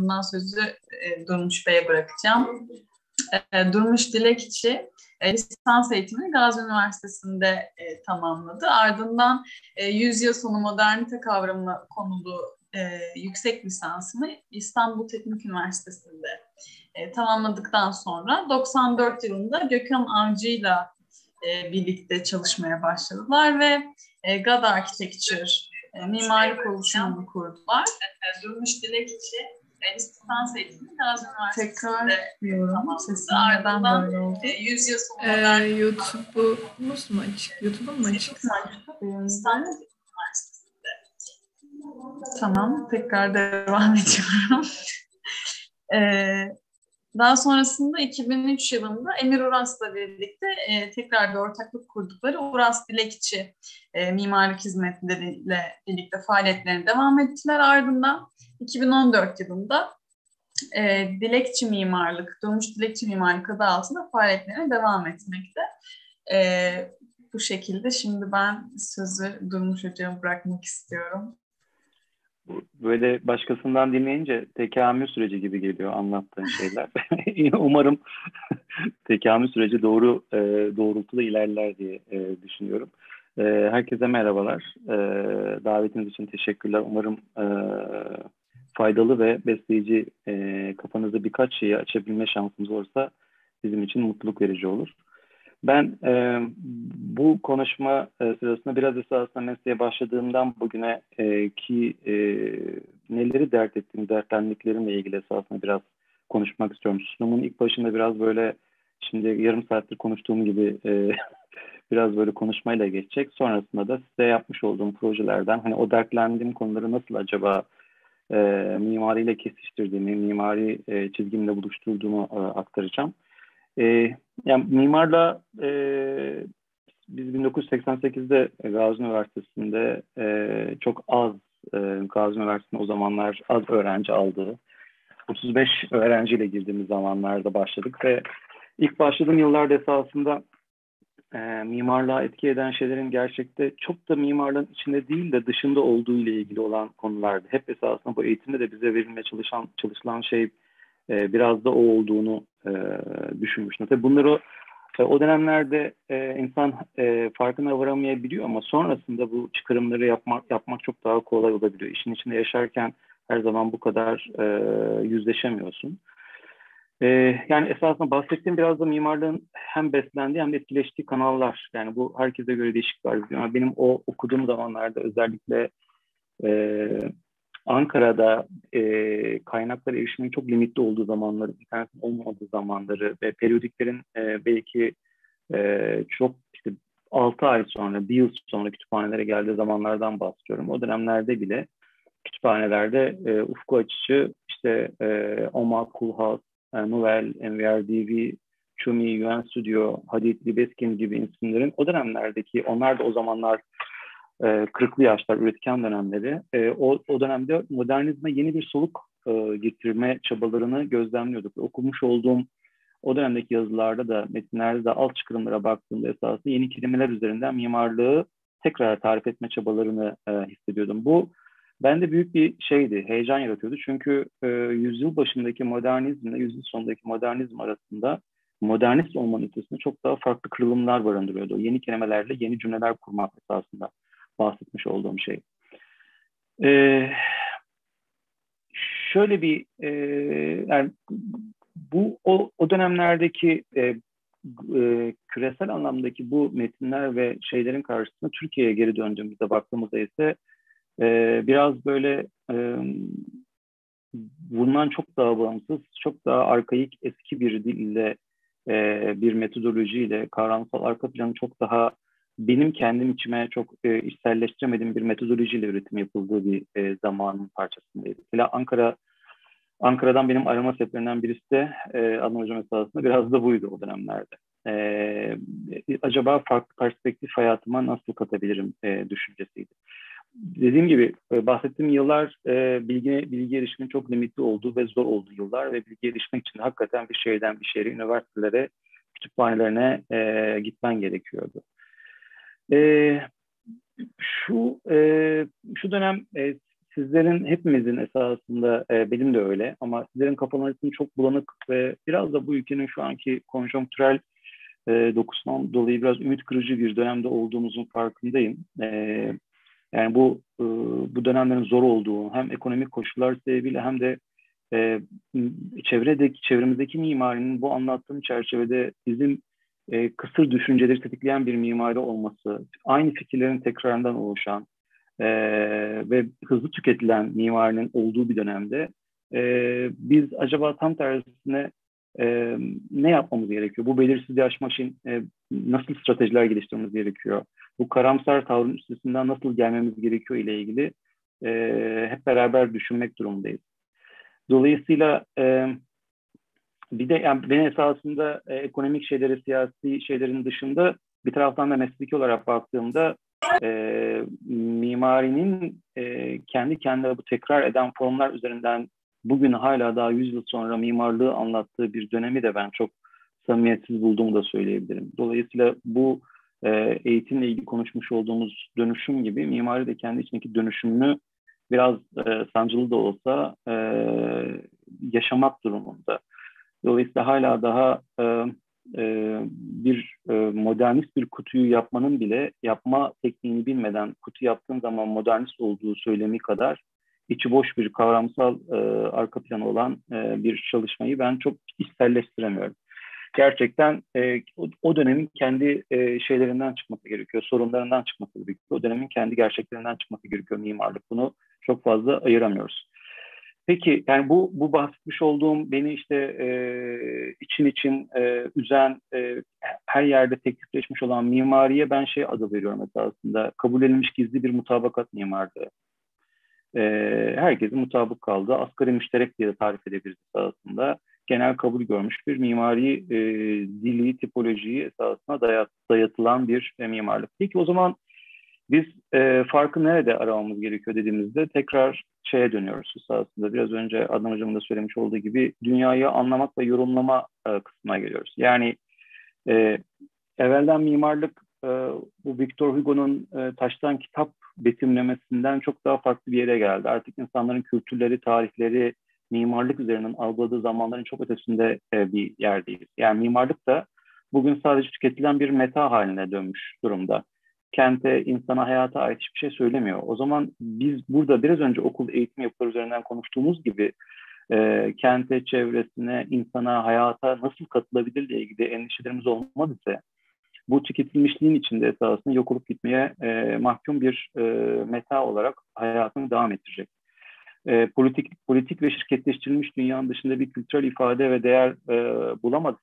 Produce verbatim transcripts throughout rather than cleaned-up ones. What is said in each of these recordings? Bundan sözü e, Durmuş Bey'e bırakacağım. E, Durmuş Dilekçi e, lisans eğitimini Gazi Üniversitesi'nde e, tamamladı. Ardından e, yüzyıl sonu modernite kavramına konulu e, yüksek lisansını İstanbul Teknik Üniversitesi'nde e, tamamladıktan sonra doksan dört yılında Gökhan Avcı'yla e, birlikte çalışmaya başladılar ve e, God Architecture E, mimarlık oluşumunu kurdular. E, Durmuş Dilekçi e, lisans eğitimini Gazi Üniversitesi'nde tamamladı. Ardından yüz yıl sonra e, YouTube'umuz mu açık? YouTube'un mu açık? İstanbul Üniversitesi'nde. Tamam, tekrar devam ediyorum. e, daha sonrasında iki bin üç yılında Emir Uras'la birlikte e, tekrar bir ortaklık kurdukları Uras Dilekçi e, mimarlık hizmetleriyle birlikte faaliyetlerine devam ettiler. Ardından iki bin on dört yılında e, Dilekçi Mimarlık, Durmuş Dilekçi Mimarlık adı altında faaliyetlerine devam etmekte. E, bu şekilde şimdi ben sözü Durmuş Hocam'a bırakmak istiyorum. Böyle başkasından dinleyince tekamül süreci gibi geliyor anlattığın şeyler. Umarım tekamül süreci doğru e, doğrultuda ilerler diye e, düşünüyorum. E, herkese merhabalar. E, davetiniz için teşekkürler. Umarım e, faydalı ve besleyici e, kafanızda birkaç şeyi açabilme şansımız olursa bizim için mutluluk verici olur. Ben e, bu konuşma e, sırasında biraz esasında mesleğe başladığımdan bugüne e, ki e, neleri dert ettiğim dertlenliklerimle ilgili esasında biraz konuşmak istiyorum. Sunumun ilk başında biraz böyle şimdi yarım saattir konuştuğum gibi e, biraz böyle konuşmayla geçecek. Sonrasında da size yapmış olduğum projelerden hani o dertlendiğim konuları nasıl acaba e, mimariyle kesiştirdiğimi, mimari e, çizgimle buluşturduğumu e, aktaracağım. Ee, yani mimarla e, biz bin dokuz yüz seksen sekiz'de Gazi Üniversitesi'nde e, çok az e, Gazi Üniversitesi'nde o zamanlar az öğrenci aldığı otuz beş öğrenciyle girdiğimiz zamanlarda başladık ve ilk başladığım yıllarda esasında e, mimarlığa etki eden şeylerin gerçekte çok da mimarlığın içinde değil de dışında olduğu ile ilgili olan konulardı. Hep esasında bu eğitimde de bize verilmeye çalışan, çalışılan şey e, biraz da o olduğunu E, düşünmüştüm. Tabii bunları o, o dönemlerde e, insan e, farkına varamayabiliyor ama sonrasında bu çıkarımları yapmak, yapmak çok daha kolay olabiliyor. İşin içinde yaşarken her zaman bu kadar e, yüzleşemiyorsun. E, yani esasında bahsettiğim biraz da mimarlığın hem beslendiği hem de etkileştiği kanallar. Yani bu herkese göre değişik var. Yani benim o okuduğum zamanlarda özellikle e, Ankara'da e, kaynaklara erişimin çok limitli olduğu zamanları, internetin olmadığı zamanları ve periyodiklerin e, belki e, çok işte altı ay sonra, bir yıl sonra kütüphanelere geldiği zamanlardan bahsediyorum. O dönemlerde bile kütüphanelerde e, ufku açıcı işte e, Oma, Kuhlhaus, e, Novel, M V R D V, Chumi, U N Studio, Hadid, Libeskin gibi isimlerin o dönemlerdeki, onlar da o zamanlar kırklı yaşlar, üretken dönemleri. O, o dönemde modernizme yeni bir soluk getirme çabalarını gözlemliyorduk. Okumuş olduğum o dönemdeki yazılarda da, metinlerde de alt çıkarımlara baktığımda esasında yeni kelimeler üzerinden mimarlığı tekrar tarif etme çabalarını hissediyordum. Bu bende büyük bir şeydi, heyecan yaratıyordu. Çünkü yüzyıl başındaki modernizmle yüzyıl sonundaki modernizm arasında modernist olmanın ötesinde çok daha farklı kırılımlar barındırıyordu. O yeni kelimelerle yeni cümleler kurmak esasında bahsetmiş olduğum şey. Ee, şöyle bir e, yani bu o, o dönemlerdeki e, e, küresel anlamdaki bu metinler ve şeylerin karşısında Türkiye'ye geri döndüğümüzde baktığımızda ise e, biraz böyle e, bundan çok daha bağımsız, çok daha arkaik eski bir dille e, bir metodolojiyle kavramsal arka planı çok daha benim kendim içime çok e, içselleştiremediğim bir metodolojiyle üretim yapıldığı bir e, zamanın parçasındaydı. Mesela Ankara, Ankara'dan benim arama sebeplerinden birisi de e, Adnan Hocam esasında biraz da buydu o dönemlerde. E, acaba farklı perspektif hayatıma nasıl katabilirim e, düşüncesiydi. Dediğim gibi e, bahsettiğim yıllar e, bilgi, bilgi erişimin çok limitli olduğu ve zor olduğu yıllar ve bilgi erişmek için hakikaten bir şehirden bir şehre, üniversitelere, kütüphanelerine e, gitmen gerekiyordu. Ee, şu e, şu dönem e, sizlerin hepimizin esasında, e, benim de öyle ama sizlerin kafalarının çok bulanık ve biraz da bu ülkenin şu anki konjonktürel e, dokusundan dolayı biraz ümit kırıcı bir dönemde olduğumuzun farkındayım. E, yani bu e, bu dönemlerin zor olduğu, hem ekonomik koşullar sebebiyle hem de e, çevredeki çevremizdeki mimarinin bu anlattığım çerçevede bizim e, kısır düşünceleri tetikleyen bir mimari olması, aynı fikirlerin tekrarından oluşan Ee, ve hızlı tüketilen mimarinin olduğu bir dönemde e, biz acaba tam tersine e, ne yapmamız gerekiyor? Bu belirsizliği aşmak için e, nasıl stratejiler geliştirmemiz gerekiyor? Bu karamsar tavrın üstesinden nasıl gelmemiz gerekiyor ile ilgili e, hep beraber düşünmek durumundayız. Dolayısıyla e, bir de yani ben esasında e, ekonomik şeyleri, siyasi şeylerin dışında bir taraftan da mesleki olarak baktığımda E, mimarinin e, kendi kendine bu tekrar eden formlar üzerinden bugün hala daha yüz yıl sonra mimarlığı anlattığı bir dönemi de ben çok samimiyetsiz bulduğumu da söyleyebilirim. Dolayısıyla bu e, eğitimle ilgili konuşmuş olduğumuz dönüşüm gibi mimari de kendi içindeki dönüşümünü biraz e, sancılı da olsa e, yaşamak durumunda. Dolayısıyla hala daha e, Ee, bir e, modernist bir kutuyu yapmanın bile yapma tekniğini bilmeden kutu yaptığın zaman modernist olduğu söylemi kadar içi boş bir kavramsal e, arka planı olan e, bir çalışmayı ben çok içselleştiremiyorum. Gerçekten e, o, o dönemin kendi e, şeylerinden çıkması gerekiyor, sorunlarından çıkması gerekiyor. O dönemin kendi gerçeklerinden çıkması gerekiyor mimarlık. Bunu çok fazla ayıramıyoruz. Peki yani bu bu bahsetmiş olduğum beni işte e, için için e, üzen e, her yerde teklifleşmiş olan mimariye ben şey adı veriyorum esasında. Kabul edilmiş gizli bir mutabakat mimarlığı. E, herkesin mutabık kaldığı asgari müşterek diye de tarif edebiliriz esasında. Genel kabul görmüş bir mimari e, dili, tipolojiyi esasına dayat, dayatılan bir e, mimarlık. Peki o zaman biz e, farkı nerede aramamız gerekiyor dediğimizde tekrar şeye dönüyoruz esasında. Biraz önce Adnan Hocam'ın da söylemiş olduğu gibi dünyayı anlamak ve yorumlama e, kısmına geliyoruz. Yani e, evvelden mimarlık e, bu Victor Hugo'nun e, taştan kitap betimlemesinden çok daha farklı bir yere geldi. Artık insanların kültürleri, tarihleri, mimarlık üzerinden algıladığı zamanların çok ötesinde e, bir yerdeyiz. Yani mimarlık da bugün sadece tüketilen bir meta haline dönmüş durumda. Kente, insana, hayata ait hiçbir şey söylemiyor. O zaman biz burada biraz önce okul eğitim yapıları üzerinden konuştuğumuz gibi e, kente, çevresine, insana, hayata nasıl katılabilirle ilgili endişelerimiz olmadı ise bu tüketilmişliğin içinde esasında yok olup gitmeye e, mahkum bir e, meta olarak hayatını devam ettirecek. E, politik, politik ve şirketleştirilmiş dünyanın dışında bir kültürel ifade ve değer e, bulamadık.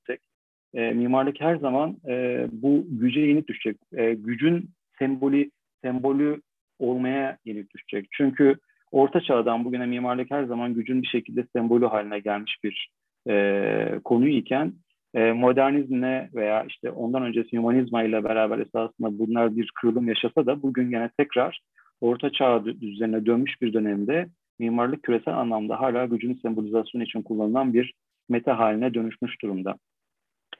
E, mimarlık her zaman e, bu güce yenik düşecek. E, gücün sembolü, sembolü olmaya yenik düşecek. Çünkü Orta Çağ'dan bugüne mimarlık her zaman gücün bir şekilde sembolü haline gelmiş bir e, konu iken e, modernizmle veya işte ondan öncesi hümanizma ile beraber esasında bunlar bir kırılım yaşasa da bugün gene tekrar Orta Çağ düzenine dönmüş bir dönemde mimarlık küresel anlamda hala gücün sembolizasyonu için kullanılan bir meta haline dönüşmüş durumda.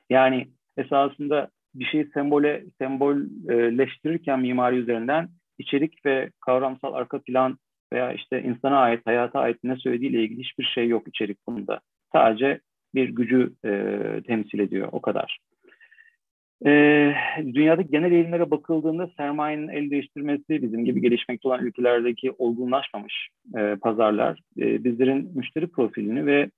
Yani esasında bir şeyi sembole, sembolleştirirken mimari üzerinden içerik ve kavramsal arka plan veya işte insana ait, hayata ait ne söylediğiyle ilgili hiçbir şey yok içerik bunda. Sadece bir gücü e, temsil ediyor, o kadar. E, dünyada genel eğilimlere bakıldığında sermayenin el değiştirmesi, bizim gibi gelişmekte olan ülkelerdeki olgunlaşmamış e, pazarlar, e, bizlerin müşteri profilini ve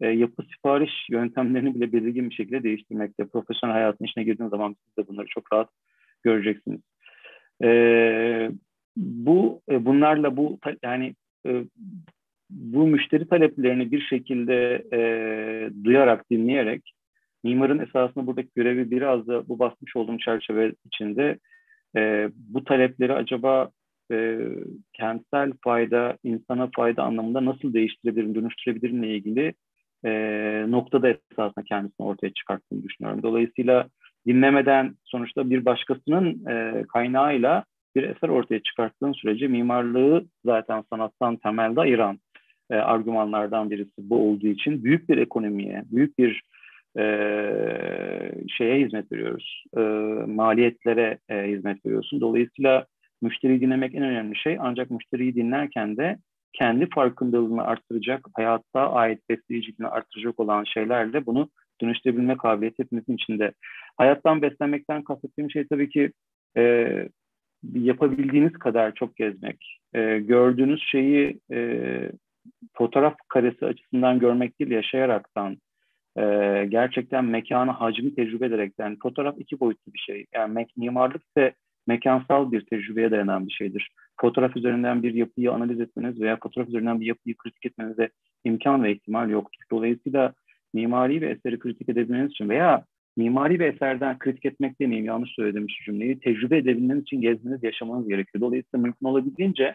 E, yapı sipariş yöntemlerini bile belirgin bir şekilde değiştirmekte. Profesyonel hayatın içine girdiğiniz zaman siz de bunları çok rahat göreceksiniz. E, bu e, bunlarla bu yani e, bu müşteri taleplerini bir şekilde e, duyarak, dinleyerek mimarın esasında buradaki görevi biraz da bu basmış olduğum çerçeve içinde e, bu talepleri acaba E, kentsel fayda, insana fayda anlamında nasıl değiştirebilirim, dönüştürebilirimle ilgili e, noktada esasında kendisini ortaya çıkarttığını düşünüyorum. Dolayısıyla dinlemeden sonuçta bir başkasının e, kaynağıyla bir eser ortaya çıkarttığın sürece mimarlığı zaten sanattan temelde ayıran e, argümanlardan birisi bu olduğu için büyük bir ekonomiye, büyük bir e, şeye hizmet veriyoruz. E, maliyetlere e, hizmet veriyorsun. Dolayısıyla müşteriyi dinlemek en önemli şey. Ancak müşteriyi dinlerken de kendi farkındalığını arttıracak, hayatta ait besleyiciliğini arttıracak olan şeylerle bunu dönüştürebilme kabiliyeti hepimizin içinde. Hayattan beslenmekten kastettiğim şey tabii ki e, yapabildiğiniz kadar çok gezmek. E, gördüğünüz şeyi e, fotoğraf karesi açısından görmek değil, yaşayaraktan, e, gerçekten mekanı, hacmi tecrübe ederekten. Fotoğraf iki boyutlu bir şey. Yani mimarlık ise mekansal bir tecrübeye dayanan bir şeydir. Fotoğraf üzerinden bir yapıyı analiz etmeniz veya fotoğraf üzerinden bir yapıyı kritik etmenize imkan ve ihtimal yoktur. Dolayısıyla mimari ve eseri kritik edebilmeniz için veya mimari ve eserden kritik etmek demeyeyim, yanlış söyledim şu cümleyi, tecrübe edebilmeniz için gezmeniz, yaşamanız gerekiyor. Dolayısıyla mümkün olabildiğince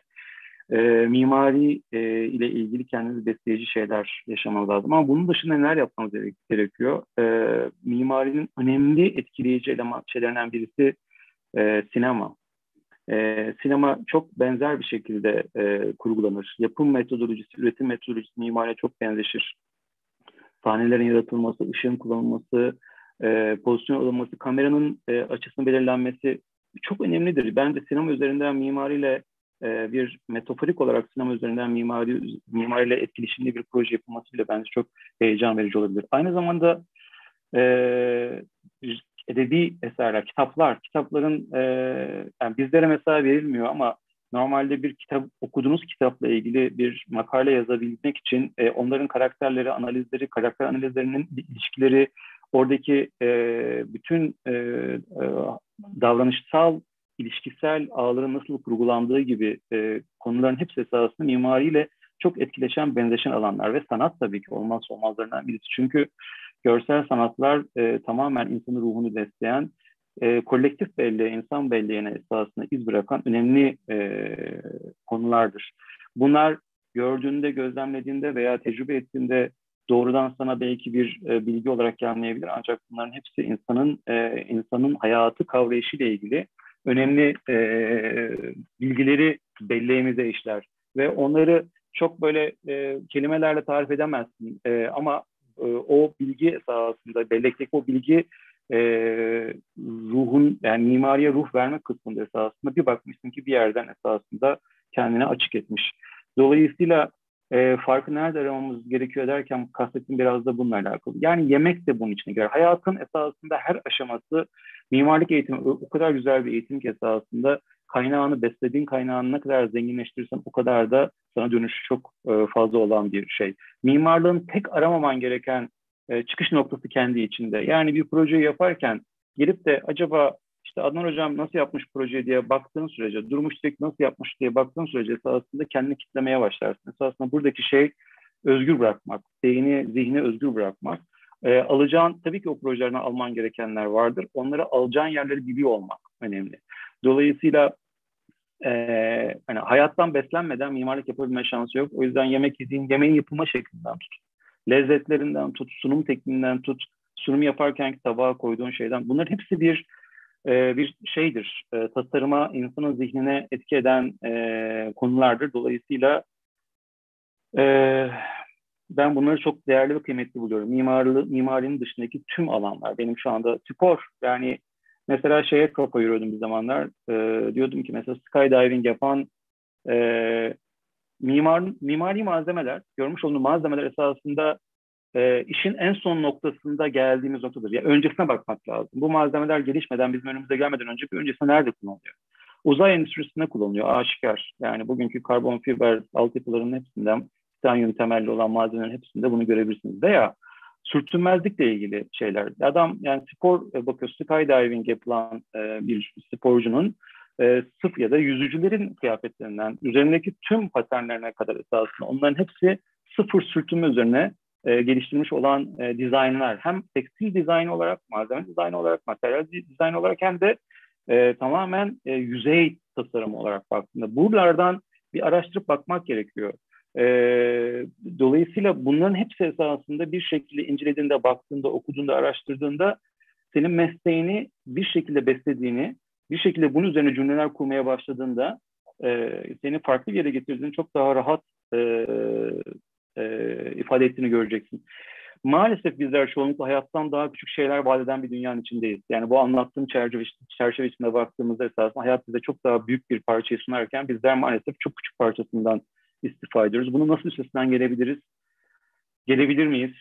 e, mimari e, ile ilgili kendinizi besleyici şeyler yaşamanız lazım. Ama bunun dışında neler yapmanız gerekiyor? E, mimarinin önemli etkileyici eleman şeylerinden birisi e, sinema. E, sinema çok benzer bir şekilde e, kurgulanır. Yapım metodolojisi, üretim metodolojisi mimariye çok benzeşir. Sahnelerin yaratılması, ışığın kullanılması, e, pozisyon alınması, kameranın e, açısının belirlenmesi çok önemlidir. Ben de sinema üzerinden mimariyle e, bir metaforik olarak sinema üzerinden mimari mimariyle etkileşimli bir proje yapılması bile bence çok heyecan verici olabilir. Aynı zamanda e, edebi eserler, kitaplar, kitapların e, yani bizlere mesela verilmiyor ama normalde bir kitap, okuduğunuz kitapla ilgili bir makale yazabilmek için e, onların karakterleri, analizleri, karakter analizlerinin ilişkileri, oradaki e, bütün e, e, davranışsal, ilişkisel ağların nasıl kurgulandığı gibi e, konuların hepsi esasında mimariyle çok etkileşen, benzeşen alanlar ve sanat tabii ki olmazsa olmazlarından birisi. Çünkü görsel sanatlar e, tamamen insanın ruhunu besleyen, E, kolektif belleğe, insan belleğine esasında iz bırakan önemli e, konulardır. Bunlar gördüğünde, gözlemlediğinde veya tecrübe ettiğinde doğrudan sana belki bir e, bilgi olarak gelmeyebilir. Ancak bunların hepsi insanın e, insanın hayatı kavrayışıyla ilgili önemli e, bilgileri belleğimize işler. Ve onları çok böyle e, kelimelerle tarif edemezsin. E, ama e, o bilgi esasında, bellekteki o bilgi E, ruhun, yani mimariye ruh verme kısmında esasında bir bakmışsın ki bir yerden esasında kendine açık etmiş. Dolayısıyla e, farkı nerede aramamız gerekiyor derken kastettiğim biraz da bununla alakalı. Yani yemek de bunun içine girer. Hayatın esasında her aşaması, mimarlık eğitimi o kadar güzel bir eğitim ki esasında kaynağını, beslediğin kaynağını ne kadar zenginleştirirsen o kadar da sana dönüşü çok e, fazla olan bir şey. Mimarlığın tek aramaman gereken çıkış noktası kendi içinde. Yani bir projeyi yaparken gelip de acaba işte Adnan Hocam nasıl yapmış projeyi diye baktığın sürece, Durmuş Dilekçi nasıl yapmış diye baktığın sürece esasında kendini kitlemeye başlarsın. Esasında buradaki şey özgür bırakmak, zihni, zihni özgür bırakmak. E, alacağın, tabii ki o projelerden alman gerekenler vardır. Onları alacağın yerleri biliyor olmak önemli. Dolayısıyla e, hani hayattan beslenmeden mimarlık yapabilme şansı yok. O yüzden yemek yediğin yemeğin yapılma şeklinden tut, lezzetlerinden tut, sunum tekniğinden tut, sunum yaparken tabağa koyduğun şeyden. Bunların hepsi bir e, bir şeydir. E, tasarıma, insanın zihnine etki eden e, konulardır. Dolayısıyla e, ben bunları çok değerli ve kıymetli buluyorum. Mimarlı, mimarinin dışındaki tüm alanlar. Benim şu anda spor, yani mesela şeye kafa yürüyordum bir zamanlar. E, diyordum ki mesela skydiving yapan e, Mimar, mimari malzemeler, görmüş olduğunuz malzemeler esasında e, işin en son noktasında geldiğimiz noktadır. Yani öncesine bakmak lazım. Bu malzemeler gelişmeden, bizim önümüze gelmeden önce bir öncesine nerede kullanılıyor? Uzay endüstrisinde kullanılıyor, aşikar. Yani bugünkü karbon fiber altyapılarının hepsinden, titanyum temelli olan malzemelerin hepsinde bunu görebilirsiniz. Veya sürtünmezlikle ilgili şeyler. Adam, yani spor e, bakıyor, skydiving yapılan e, bir sporcunun E, sıf ya da yüzücülerin kıyafetlerinden, üzerindeki tüm paternlerine kadar esasında onların hepsi sıfır sürtünme üzerine e, geliştirilmiş olan e, dizaynlar. Hem tekstil dizaynı olarak, malzeme dizaynı olarak, materyal dizaynı olarak hem de e, tamamen e, yüzey tasarımı olarak baktığında. Buralardan bir araştırıp bakmak gerekiyor. E, dolayısıyla bunların hepsi esasında bir şekilde incelediğinde, baktığında, okuduğunda, araştırdığında senin mesleğini bir şekilde beslediğini, bir şekilde bunun üzerine cümleler kurmaya başladığında e, seni farklı bir yere getirdiğini çok daha rahat e, e, ifade ettiğini göreceksin. Maalesef bizler çoğunlukla hayattan daha küçük şeyler vaat eden bir dünyanın içindeyiz. Yani bu anlattığım çerçeve, çerçeve içinde baktığımızda esasında hayat bize çok daha büyük bir parçayı sunarken bizler maalesef çok küçük parçasından istifa ediyoruz. Bunu nasıl üstesinden gelebiliriz? Gelebilir miyiz?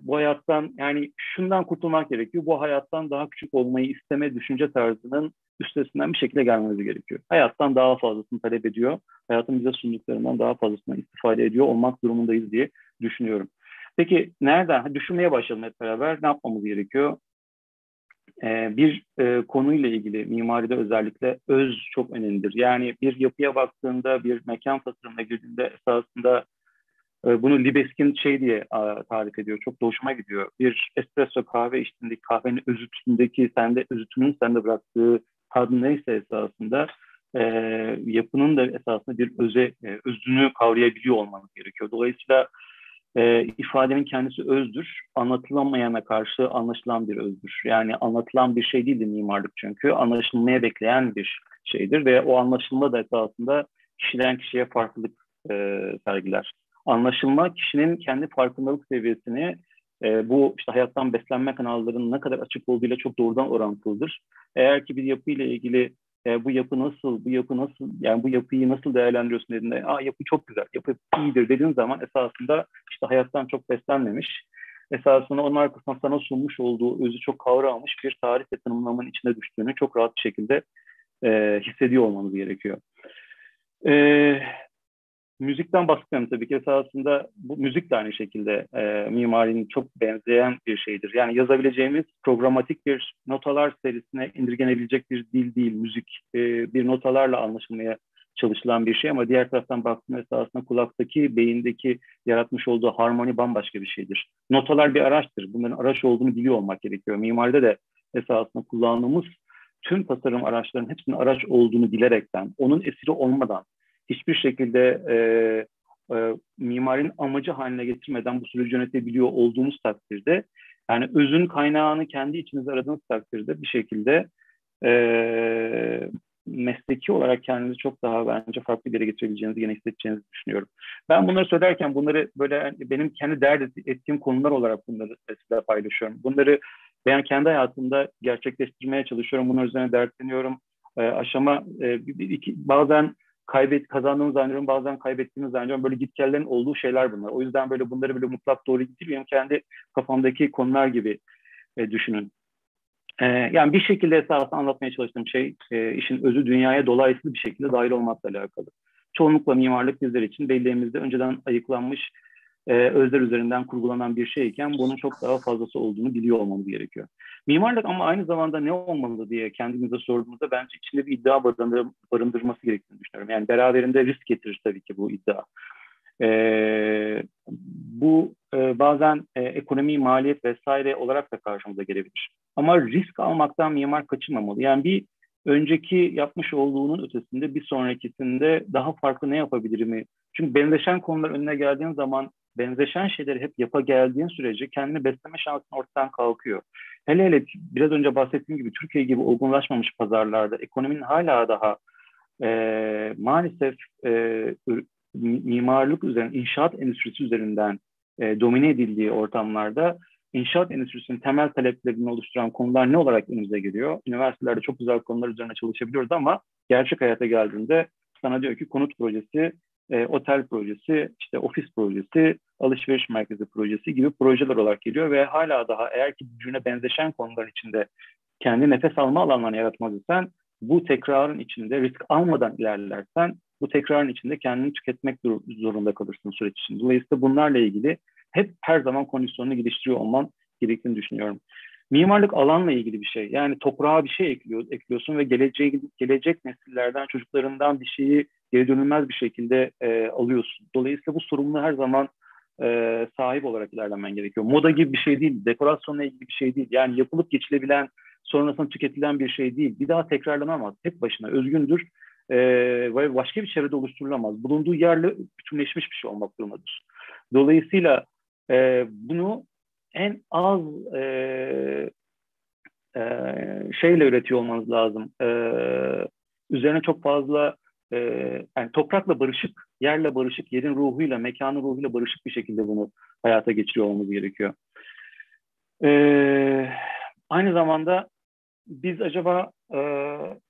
Bu hayattan, yani şundan kurtulmak gerekiyor. Bu hayattan daha küçük olmayı isteme düşünce tarzının üstesinden bir şekilde gelmemiz gerekiyor. Hayattan daha fazlasını talep ediyor. Hayatın bize sunduklarından daha fazlasını istifade ediyor olmak durumundayız diye düşünüyorum. Peki nereden? Düşünmeye başlayalım hep beraber. Ne yapmamız gerekiyor? Ee, bir e, konuyla ilgili mimaride özellikle öz çok önemlidir. Yani bir yapıya baktığında, bir mekan tasarımına girdiğinde esasında e, bunu Libeskin şey diye a, tarif ediyor. Çok da hoşuma gidiyor. Bir espresso kahve içtiğindeki kahvenin özütündeki, sende özütünün sende bıraktığı tadı neyse esasında e, yapının da esasında bir öze, e, özünü kavrayabiliyor olmanız gerekiyor. Dolayısıyla E, ifadenin kendisi özdür. Anlatılamayana karşı anlaşılan bir özdür. Yani anlatılan bir şey değildir mimarlık çünkü. Anlaşılmaya bekleyen bir şeydir ve o anlaşılma da esasında kişiden kişiye farklılık e, sergiler. Anlaşılma kişinin kendi farkındalık seviyesini e, bu işte hayattan beslenme kanallarının ne kadar açık olduğuyla çok doğrudan orantılıdır. Eğer ki bir yapıyla ilgili E, bu yapı nasıl, bu yapı nasıl, yani bu yapıyı nasıl değerlendiriyorsun dediğinde, aa yapı çok güzel, yapı iyidir dediğin zaman esasında işte hayattan çok beslenmemiş, esasında onun arkasından sana sunmuş olduğu özü çok kavramamış bir tarif ve tanımlamanın içine düştüğünü çok rahat bir şekilde e, hissediyor olmanız gerekiyor. E, müzikten bahsetmiyorum tabii ki, esasında bu müzik de aynı şekilde e, mimarinin çok benzeyen bir şeydir. Yani yazabileceğimiz programatik bir notalar serisine indirgenebilecek bir dil değil müzik. E, bir notalarla anlaşılmaya çalışılan bir şey ama diğer taraftan baktığında esasında kulaktaki, beyindeki yaratmış olduğu harmoni bambaşka bir şeydir. Notalar bir araçtır. Bunların araç olduğunu biliyor olmak gerekiyor. Mimaride de esasında kullandığımız tüm tasarım araçlarının hepsinin araç olduğunu bilerekten, onun esiri olmadan, hiçbir şekilde e, e, mimarinin amacı haline getirmeden bu süreci yönetebiliyor olduğumuz takdirde, yani özün kaynağını kendi içimizde aradığımız takdirde bir şekilde e, mesleki olarak kendinizi çok daha bence farklı bir yere getirebileceğinizi, yine hissedeceğinizi düşünüyorum. Ben bunları söylerken bunları böyle benim kendi dert ettiğim konular olarak bunları size paylaşıyorum. Bunları ben kendi hayatımda gerçekleştirmeye çalışıyorum. Bunun üzerine dertleniyorum. E, aşama e, iki, bazen Kaybet, kazandığımız zannediyorum, bazen kaybettiğimiz zannediyorum. Böyle gitgellerin olduğu şeyler bunlar. O yüzden böyle bunları böyle mutlak doğru gitmiyorum. Kendi kafamdaki konular gibi e, düşünün. E, yani bir şekilde esasında anlatmaya çalıştığım şey e, işin özü dünyaya dolayısıyla bir şekilde dahil olmakla alakalı. Çoğunlukla mimarlık bizler için belleğimizde önceden ayıklanmış e, özler üzerinden kurgulanan bir şeyken bunun çok daha fazlası olduğunu biliyor olmamız gerekiyor. Mimarlık ama aynı zamanda ne olmalı diye kendimize sorduğumuzda bence içinde bir iddia barındır, barındırması gerektiğini düşünüyorum. Yani beraberinde risk getirir tabii ki bu iddia. Ee, bu e, bazen e, ekonomi, maliyet vesaire olarak da karşımıza gelebilir. Ama risk almaktan mimar kaçınmamalı. Yani bir önceki yapmış olduğunun ötesinde bir sonrakisinde daha farklı ne yapabilirim? Çünkü benzeşen konular önüne geldiğin zaman, benzeşen şeyleri hep yapa geldiğin sürece kendini besleme şansın ortadan kalkıyor. Hele hele biraz önce bahsettiğim gibi Türkiye gibi olgunlaşmamış pazarlarda ekonominin hala daha e, maalesef e, mimarlık üzerine, inşaat endüstrisi üzerinden e, domine edildiği ortamlarda inşaat endüstrisinin temel taleplerini oluşturan konular ne olarak önümüze geliyor? Üniversitelerde çok güzel konular üzerine çalışabiliyoruz ama gerçek hayata geldiğinde sana diyor ki konut projesi, E, otel projesi, işte ofis projesi, alışveriş merkezi projesi gibi projeler olarak geliyor ve hala daha eğer ki birbirine benzeşen konular içinde kendi nefes alma alanlarını yaratmazsan, bu tekrarın içinde risk almadan ilerlersen, bu tekrarın içinde kendini tüketmek zorunda kalırsın süreç için. Dolayısıyla bunlarla ilgili hep her zaman kondisyonunu geliştiriyor olman gerektiğini düşünüyorum. Mimarlık alanla ilgili bir şey. Yani toprağa bir şey ekliyor, ekliyorsun ve gelecek, gelecek nesillerden, çocuklarından bir şeyi geri dönülmez bir şekilde e, alıyorsun. Dolayısıyla bu sorumluluğu her zaman e, sahip olarak ilerlemen gerekiyor. Moda gibi bir şey değil, dekorasyonla ilgili bir şey değil. Yani yapılıp geçilebilen, sonrasında tüketilen bir şey değil. Bir daha tekrarlanamaz. Tek başına özgündür e, ve başka bir çevrede oluşturulamaz. Bulunduğu yerle bütünleşmiş bir şey olmak durumundadır. Dolayısıyla e, bunu en az e, e, şeyle üretiyor olmanız lazım. E, üzerine çok fazla e, yani toprakla barışık, yerle barışık, yerin ruhuyla, mekanın ruhuyla barışık bir şekilde bunu hayata geçiriyor olmanız gerekiyor. E, aynı zamanda biz acaba e,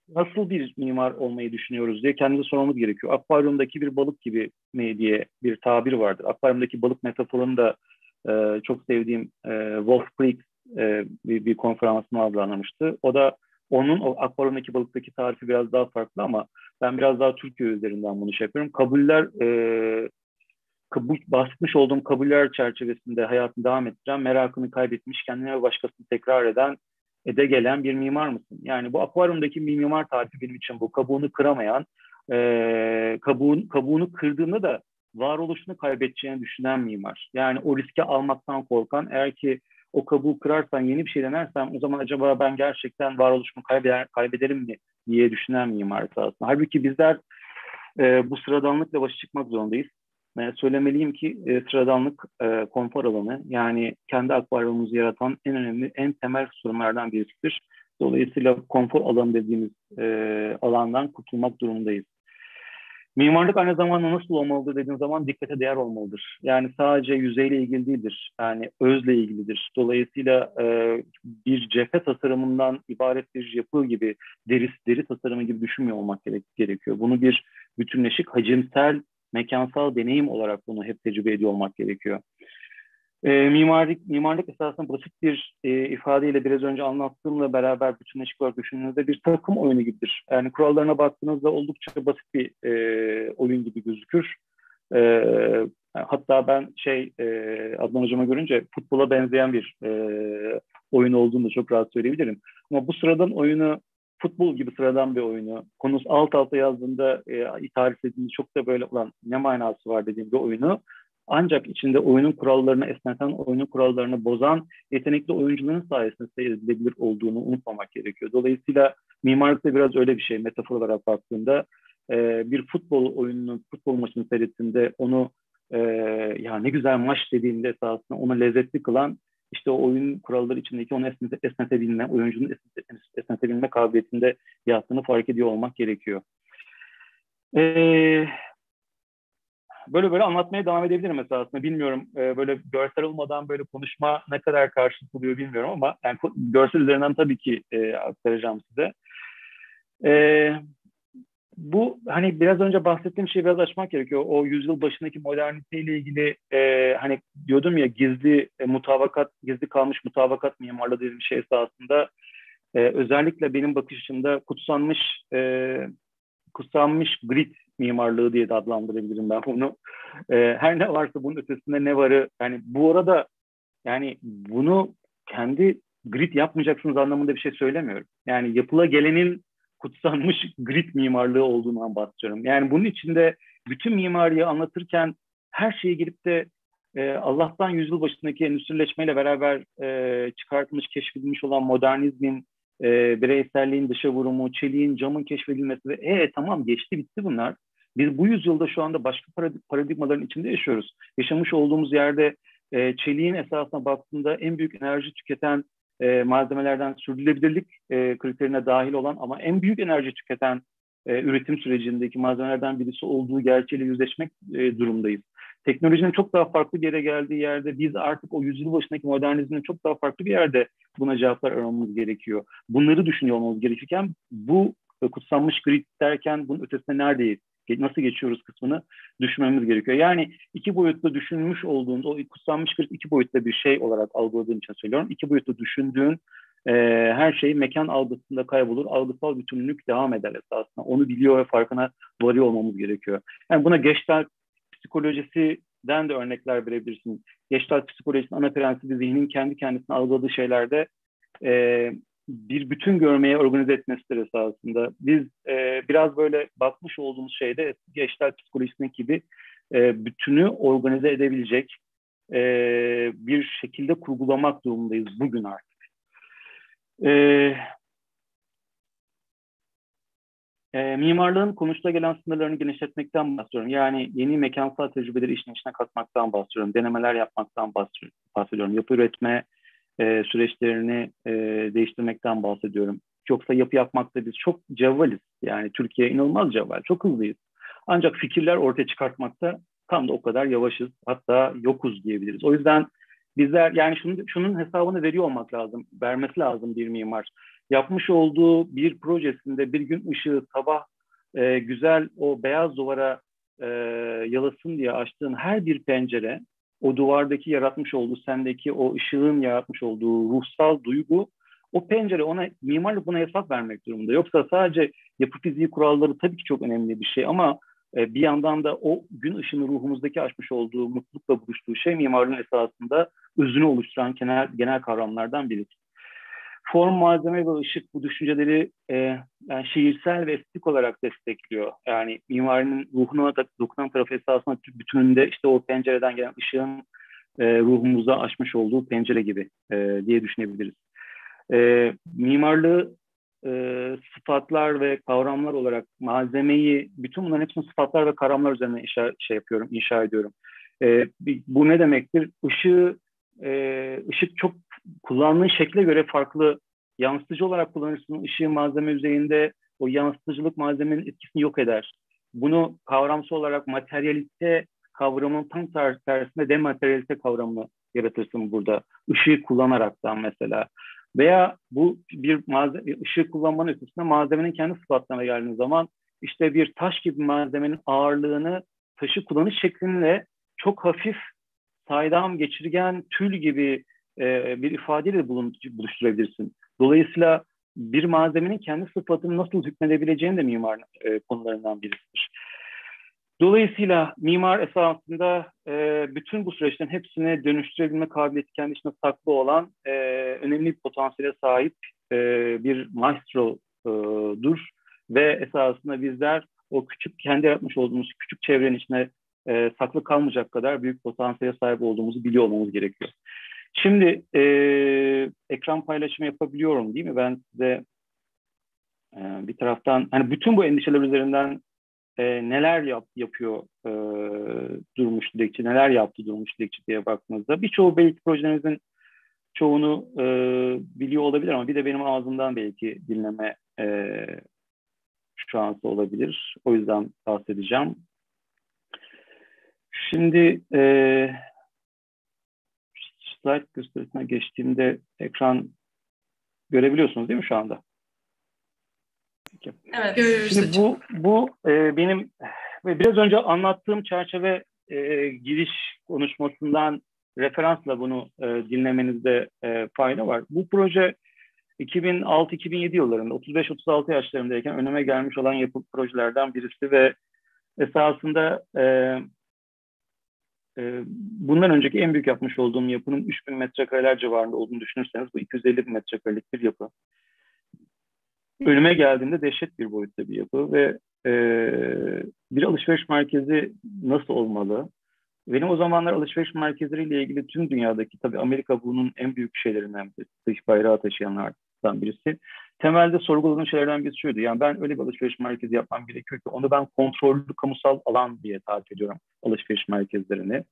nasıl bir mimar olmayı düşünüyoruz diye kendimize sormamız gerekiyor. Akvaryumdaki bir balık gibi mi diye bir tabir vardır. Akvaryumdaki balık metaforunu da e, çok sevdiğim e, Wolf Prix e, bir, bir konferansını hazırlamıştı. O da onun o akvaryumdaki balıktaki tarifi biraz daha farklı ama ben biraz daha Türkiye üzerinden bunu şey yapıyorum. Kabuller, e, kabul, basmış olduğum kabuller çerçevesinde hayatını devam ettiren, merakını kaybetmiş, kendine ve başkasını tekrar eden, ede gelen bir mimar mısın? Yani bu akvaryumdaki bir mimar tarifi benim için bu. Kabuğunu kıramayan, e, kabuğun, kabuğunu kırdığında da varoluşunu kaybedeceğini düşünen mimar. Yani o riski almaktan korkan, eğer ki o kabuğu kırarsan, yeni bir şey denersen o zaman acaba ben gerçekten varoluşumu kaybeder, kaybederim mi diye düşünen mimar esasında. Halbuki bizler e, bu sıradanlıkla başa çıkmak zorundayız. E, söylemeliyim ki e, sıradanlık e, konfor alanı, yani kendi akvaryumumuzu yaratan en önemli, en temel sorunlardan birisidir. Dolayısıyla konfor alanı dediğimiz e, alandan kurtulmak durumundayız. Mimarlık aynı zamanda nasıl olmalıdır dediğim zaman dikkate değer olmalıdır. Yani sadece yüzeyle ilgili değildir. Yani özle ilgilidir. Dolayısıyla e, bir cephe tasarımından ibaret bir yapı gibi, deri, deri tasarımı gibi düşünmüyor olmak gerekiyor. Bunu bir bütünleşik, hacimsel, mekansal deneyim olarak bunu hep tecrübe ediyor olmak gerekiyor. E, mimarlık, mimarlık esasında basit bir e, ifadeyle biraz önce anlattığımla beraber bütünleşik olarak düşündüğünüzde bir takım oyunu gibidir. Yani kurallarına baktığınızda oldukça basit bir e, oyun gibi gözükür. E, hatta ben şey e, Adnan Hocam'a görünce futbola benzeyen bir e, oyun olduğunu da çok rahat söyleyebilirim. Ama bu sıradan oyunu, futbol gibi sıradan bir oyunu, konu alt alta yazdığında e, tarif edildiğinde çok da böyle olan ne manası var dediğim bir oyunu, ancak içinde oyunun kurallarını esneten, oyunun kurallarını bozan yetenekli oyuncuların sayesinde seyredilebilir olduğunu unutmamak gerekiyor. Dolayısıyla mimarlıkta biraz öyle bir şey, metafor olarak baktığında e, bir futbol oyununun, futbol maçını seyrettiğinde onu e, ya ne güzel maç dediğinde esasında onu lezzetli kılan, işte o oyun kuralları içindeki onu esnete, esnetebilme, oyuncunun esnete, esnetebilme kabiliyetinde yattığını fark ediyor olmak gerekiyor. Evet. Böyle böyle anlatmaya devam edebilirim esasında. Bilmiyorum, böyle görsel olmadan böyle konuşma ne kadar karşılık buluyor bilmiyorum ama yani görsel üzerinden tabii ki aktaracağım size. Bu hani biraz önce bahsettiğim şeyi biraz açmak gerekiyor. O yüzyıl başındaki moderniteyle ilgili hani diyordum ya, gizli mutabakat, gizli kalmış mutabakat mimarlığı dediğim şey esasında özellikle benim bakış açımda kutsanmış kutsanmış grid mimarlığı diye de adlandırabilirim ben bunu. Ee, her ne varsa bunun ötesinde ne varı, yani bu arada yani bunu kendi grid yapmayacaksınız anlamında bir şey söylemiyorum. Yani yapıla gelenin kutsanmış grid mimarlığı olduğundan bahsediyorum. Yani bunun içinde bütün mimariyi anlatırken her şeye girip de e, Allah'tan yüzyıl başındaki endüstrileşmeyle beraber e, çıkartılmış, keşfedilmiş olan modernizmin, E, bireyselliğin dışa vurumu, çeliğin, camın keşfedilmesi ve ee tamam geçti bitti bunlar. Biz bu yüzyılda şu anda başka paradig- paradigmaların içinde yaşıyoruz. Yaşamış olduğumuz yerde e, çeliğin esasına baktığında en büyük enerji tüketen e, malzemelerden sürdürülebilirlik e, kriterine dahil olan ama en büyük enerji tüketen e, üretim sürecindeki malzemelerden birisi olduğu gerçeğiyle yüzleşmek e, durumdayız. Teknolojinin çok daha farklı bir yere geldiği yerde biz artık o yüzyıl başındaki modernizmin çok daha farklı bir yerde buna cevaplar aramamız gerekiyor. Bunları düşünüyor olmamız gerekirken bu kutsanmış grid derken bunun ötesine neredeyiz, nasıl geçiyoruz kısmını düşünmemiz gerekiyor. Yani iki boyutlu düşünmüş olduğun, o kutsanmış grid iki boyutlu bir şey olarak algıladığım için söylüyorum. İki boyutlu düşündüğün e, her şey mekan algısında kaybolur, algısal bütünlük devam eder esasında. Onu biliyor ve farkına varıyor olmamız gerekiyor. Yani buna Gestalt psikolojisinden de örnekler verebilirsiniz. Gestalt psikolojisinin ana prensibi zihnin kendi kendisine algıladığı şeylerde e, bir bütün görmeye organize etmesidir esasında. Biz e, biraz böyle bakmış olduğumuz şeyde Gestalt psikolojisindeki gibi e, bütünü organize edebilecek e, bir şekilde kurgulamak durumundayız bugün artık. E, E, mimarlığın konuşta gelen sınırlarını genişletmekten bahsediyorum. Yani yeni mekansal tecrübeleri işin içine katmaktan bahsediyorum. Denemeler yapmaktan bahsediyorum. Yapı üretme e, süreçlerini e, değiştirmekten bahsediyorum. Yoksa yapı yapmakta biz çok cevvaliz. Yani Türkiye inanılmaz cevval. Çok hızlıyız. Ancak fikirler ortaya çıkartmakta tam da o kadar yavaşız. Hatta yokuz diyebiliriz. O yüzden bizler yani şunun, şunun hesabını veriyor olmak lazım. Vermesi lazım bir mimar. yapmış olduğu bir projesinde bir gün ışığı sabah e, güzel o beyaz duvara e, yalasın diye açtığın her bir pencere, o duvardaki yaratmış olduğu, sendeki o ışığın yaratmış olduğu ruhsal duygu, o pencere ona, mimarlık buna hesap vermek durumunda. Yoksa sadece yapı fiziği kuralları tabii ki çok önemli bir şey ama e, bir yandan da o gün ışını ruhumuzdaki açmış olduğu, mutlulukla buluştuğu şey mimarlığın esasında özünü oluşturan genel, genel kavramlardan biri. Form, malzeme ve ışık bu düşünceleri e, yani şiirsel ve estetik olarak destekliyor. Yani mimarinin ruhuna dokunan tarafı esasında bütününde işte o pencereden gelen ışığın e, ruhumuza açmış olduğu pencere gibi e, diye düşünebiliriz. E, mimarlığı e, sıfatlar ve kavramlar olarak malzemeyi, bütün bunların hepsini sıfatlar ve kavramlar üzerine inşa, şey yapıyorum, inşa ediyorum. E, bu ne demektir? Işığı, e, ışık çok kullandığın şekle göre farklı, yansıtıcı olarak kullanırsın. Işığı malzeme üzerinde, o yansıtıcılık malzemenin etkisini yok eder. Bunu kavramsal olarak materyalite kavramının tam tersine dematerialite kavramını yaratırsın burada. Işığı kullanaraktan mesela. Veya bu bir malzeme, ışığı kullanmanın ötesinde malzemenin kendi sıfatlarına geldiğiniz zaman işte bir taş gibi malzemenin ağırlığını taşı kullanış şeklinle çok hafif, saydam, geçirgen, tül gibi e, bir ifadeyle buluşturabilirsin. Dolayısıyla bir malzemenin kendi sıfatını nasıl hükmedebileceğini de mimar e, konularından birisidir. Dolayısıyla mimar esasında e, bütün bu süreçlerin hepsini dönüştürebilme kabiliyeti kendi içinde saklı olan e, önemli bir potansiyele sahip e, bir maestrodur. Ve esasında bizler o küçük, kendi yaratmış olduğumuz küçük çevrenin içine e, saklı kalmayacak kadar büyük potansiyele sahip olduğumuzu biliyor olmamız gerekiyor. Şimdi e, ekran paylaşımı yapabiliyorum değil mi? Ben size e, bir taraftan hani bütün bu endişeler üzerinden E, neler yap, yapıyor e, Durmuş Dilekçi, neler yaptı Durmuş Dilekçi diye baktığınızda birçoğu belki projenizin çoğunu e, biliyor olabilir ama bir de benim ağzımdan belki dinleme e, şansı olabilir. O yüzden bahsedeceğim. Şimdi e, slide gösterisine geçtiğimde ekran görebiliyorsunuz değil mi şu anda? Evet, şimdi bu bu e, benim biraz önce anlattığım çerçeve e, giriş konuşmasından referansla bunu e, dinlemenizde e, fayda var. Bu proje iki bin altı iki bin yedi yıllarında otuz beş otuz altı yaşlarındayken önüme gelmiş olan yapı projelerden birisi ve esasında e, e, bundan önceki en büyük yapmış olduğum yapının üç bin metrekareler civarında olduğunu düşünürseniz bu iki yüz elli bin metrekarelik bir yapı. Önüme geldiğinde dehşet bir boyutta bir yapı ve e, bir alışveriş merkezi nasıl olmalı? Benim o zamanlar alışveriş merkezleriyle ilgili tüm dünyadaki, tabii Amerika bunun en büyük şeylerinden birisi, dış bayrağı taşıyanlardan birisi. Temelde sorguladığım şeylerden birisi şuydu. Yani ben öyle bir alışveriş merkezi yapmam gerekiyor ki onu ben kontrollü kamusal alan diye tarif ediyorum alışveriş merkezlerini.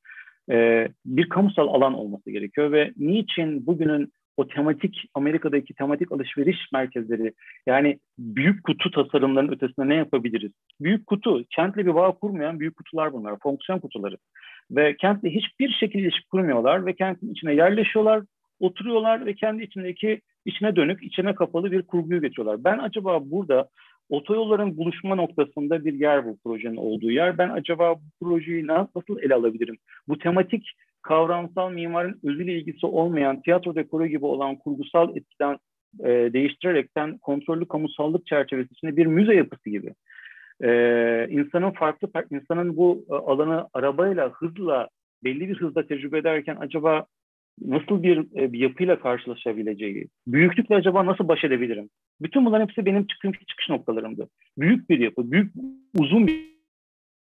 E, bir kamusal alan olması gerekiyor ve niçin bugünün o tematik, Amerika'daki tematik alışveriş merkezleri, yani büyük kutu tasarımlarının ötesinde ne yapabiliriz? Büyük kutu, kentle bir bağ kurmayan büyük kutular bunlar, fonksiyon kutuları. Ve kentle hiçbir şekilde ilişki kurmuyorlar ve kentin içine yerleşiyorlar, oturuyorlar ve kendi içindeki içine dönük, içine kapalı bir kurguyu getiriyorlar. Ben acaba burada otoyolların buluşma noktasında bir yer, bu projenin olduğu yer. Ben acaba bu projeyi nasıl ele alabilirim? Bu tematik, kavramsal, mimarın özüyle ilgisi olmayan, tiyatro dekoru gibi olan kurgusal etkiden e, değiştirerekten kontrollü kamusallık çerçevesinde bir müze yapısı gibi. E, insanın farklı, insanın bu alanı arabayla, hızla, belli bir hızla tecrübe ederken acaba nasıl bir, e, bir yapıyla karşılaşabileceği, büyüklükle acaba nasıl baş edebilirim? Bütün bunların hepsi benim çıkış noktalarımdı. Büyük bir yapı, büyük, uzun bir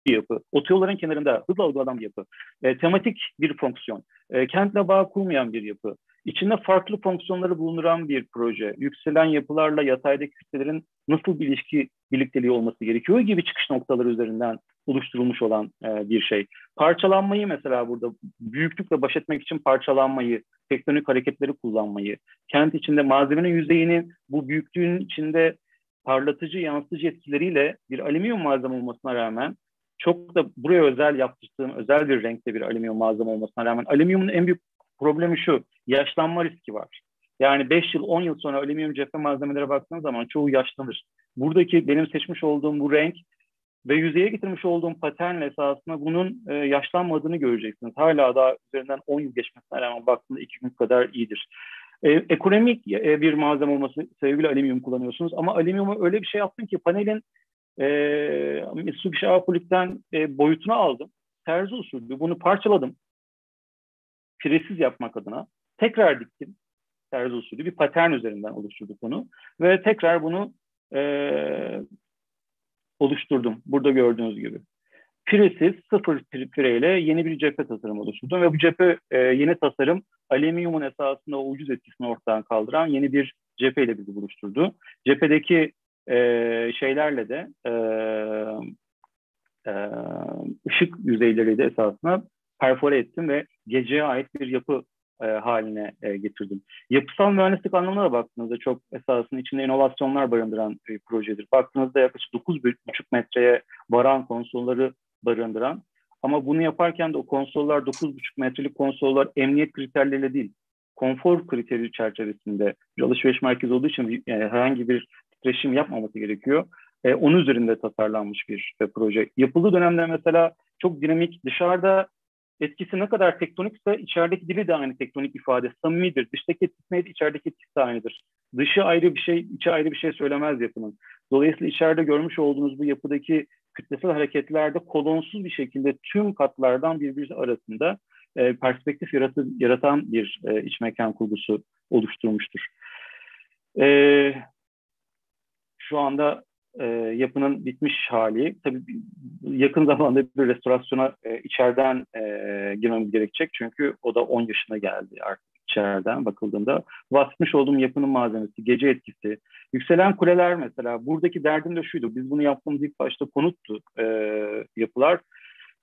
bir yapı, otoyolların kenarında hızla uygulanan bir yapı, e, tematik bir fonksiyon, e, kentle bağ kurmayan bir yapı, içinde farklı fonksiyonları bulunduran bir proje, yükselen yapılarla yataydaki kütlelerin nasıl bir ilişki birlikteliği olması gerekiyor gibi çıkış noktaları üzerinden oluşturulmuş olan e, bir şey. Parçalanmayı mesela burada büyüklükle baş etmek için parçalanmayı, tektonik hareketleri kullanmayı, kent içinde malzemenin yüzeyini bu büyüklüğün içinde parlatıcı, yansıtıcı etkileriyle bir alüminyum malzeme olmasına rağmen çok da buraya özel yaptırdığım özel bir renkte bir alüminyum malzeme olmasına rağmen alüminyumun en büyük problemi şu, yaşlanma riski var. Yani beş yıl, on yıl sonra alüminyum cephe malzemelere baktığınız zaman çoğu yaşlanır. Buradaki benim seçmiş olduğum bu renk ve yüzeye getirmiş olduğum paternle esasında bunun e, yaşlanmadığını göreceksiniz. Hala daha üzerinden on yıl geçmesine rağmen baktığında iki gün kadar iyidir. E, ekonomik e, bir malzeme olması sebebiyle alüminyum kullanıyorsunuz. Ama alüminyumu öyle bir şey yaptım ki panelin e, su gişe apolikten e, boyutunu aldım. Terzi usulü bunu parçaladım. Piresiz yapmak adına. Tekrar diktim. Terzi usulü bir patern üzerinden oluşturduk bunu. Ve tekrar bunu e, oluşturdum. Burada gördüğünüz gibi. Piresiz, sıfır pireyle yeni bir cephe tasarımı oluşturdum. Ve bu cephe e, yeni tasarım alüminyumun esasında o ucuz etkisini ortadan kaldıran yeni bir cepheyle bizi buluşturdu. Cephedeki e, şeylerle de e, e, ışık yüzeyleri de esasında perfore ettim ve geceye ait bir yapı E, haline e, getirdim. Yapısal mühendislik anlamına da baktığınızda çok esasında içinde inovasyonlar barındıran bir projedir. Baktığınızda yaklaşık dokuz buçuk metreye varan konsolları barındıran ama bunu yaparken de o konsollar dokuz buçuk metrelik konsollar emniyet kriterleriyle değil, konfor kriteri çerçevesinde bir alışveriş merkezi olduğu için yani herhangi bir titreşim yapmaması gerekiyor. E, onun üzerinde tasarlanmış bir e, proje. Yapıldığı dönemde mesela çok dinamik, dışarıda etkisi ne kadar tektonikse içerideki dili de aynı tektonik ifade. Samimidir. Dıştaki etkisi neydi? İçerideki etkisi de aynıdır. Dışı ayrı bir şey, içi ayrı bir şey söylemez yapının. Dolayısıyla içeride görmüş olduğunuz bu yapıdaki kütlesel hareketlerde kolonsuz bir şekilde tüm katlardan birbiri arasında e, perspektif yaratı, yaratan bir e, iç mekan kurgusu oluşturmuştur. E, şu anda E, yapının bitmiş hali. Tabii yakın zamanda bir restorasyona e, içeriden e, girmemiz gerekecek. Çünkü o da on yaşına geldi artık içeriden bakıldığında. Bahsetmiş olduğum yapının malzemesi, gece etkisi, yükselen kuleler mesela. Buradaki derdim de şuydu. Biz bunu yaptığımız ilk başta konuttu e, yapılar.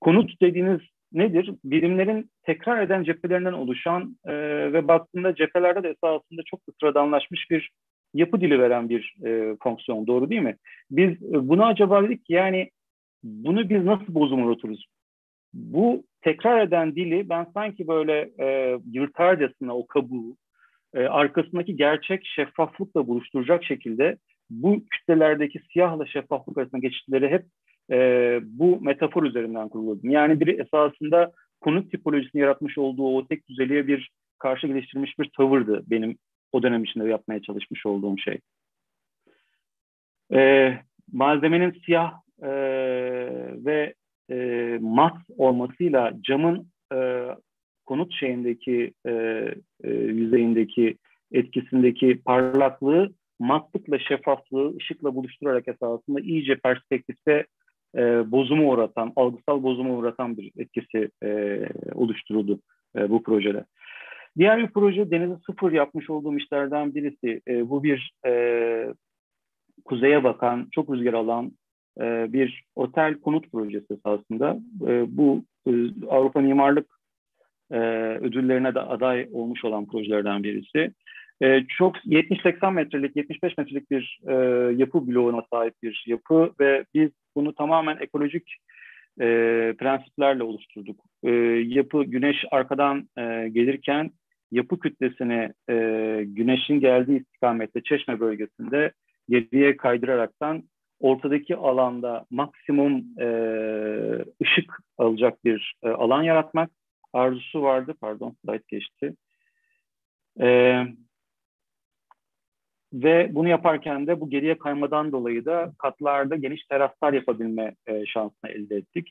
Konut dediğiniz nedir? Birimlerin tekrar eden cephelerinden oluşan e, ve baktığında cephelerde de esasında çok sıradanlaşmış bir yapı dili veren bir e, fonksiyon, doğru değil mi? Biz e, bunu acaba dedik ki yani bunu biz nasıl bozumu oturuz? Bu tekrar eden dili ben sanki böyle e, yırtarcasına o kabuğu e, arkasındaki gerçek şeffaflıkla buluşturacak şekilde bu kütlelerdeki siyahla şeffaflık arasında geçişleri hep e, bu metafor üzerinden kurguladım. Yani biri esasında konut tipolojisini yaratmış olduğu o tek düzeliğe bir karşı geliştirilmiş bir tavırdı benim o dönem içinde yapmaya çalışmış olduğum şey. Ee, malzemenin siyah e, ve e, mat olmasıyla camın e, konut şeyindeki e, e, yüzeyindeki etkisindeki parlaklığı matlıkla şeffaflığı ışıkla buluşturarak esasında iyice perspektifte e, bozumu uğratan, algısal bozumu uğratan bir etkisi e, oluşturuldu e, bu projede. Diğer bir proje denize sıfır yapmış olduğum işlerden birisi. E, bu bir e, kuzeye bakan, çok rüzgar alan e, bir otel konut projesi esasında. E, bu e, Avrupa Mimarlık e, ödüllerine de aday olmuş olan projelerden birisi. E, çok yetmiş seksen metrelik, yetmiş beş metrelik bir e, yapı bloğuna sahip bir yapı ve biz bunu tamamen ekolojik e, prensiplerle oluşturduk. E, yapı güneş arkadan e, gelirken yapı kütlesini e, güneşin geldiği istikamette Çeşme bölgesinde geriye kaydıraraktan ortadaki alanda maksimum e, ışık alacak bir e, alan yaratmak arzusu vardı. Pardon, slide geçti. E, ve bunu yaparken de bu geriye kaymadan dolayı da katlarda geniş teraslar yapabilme e, şansını elde ettik.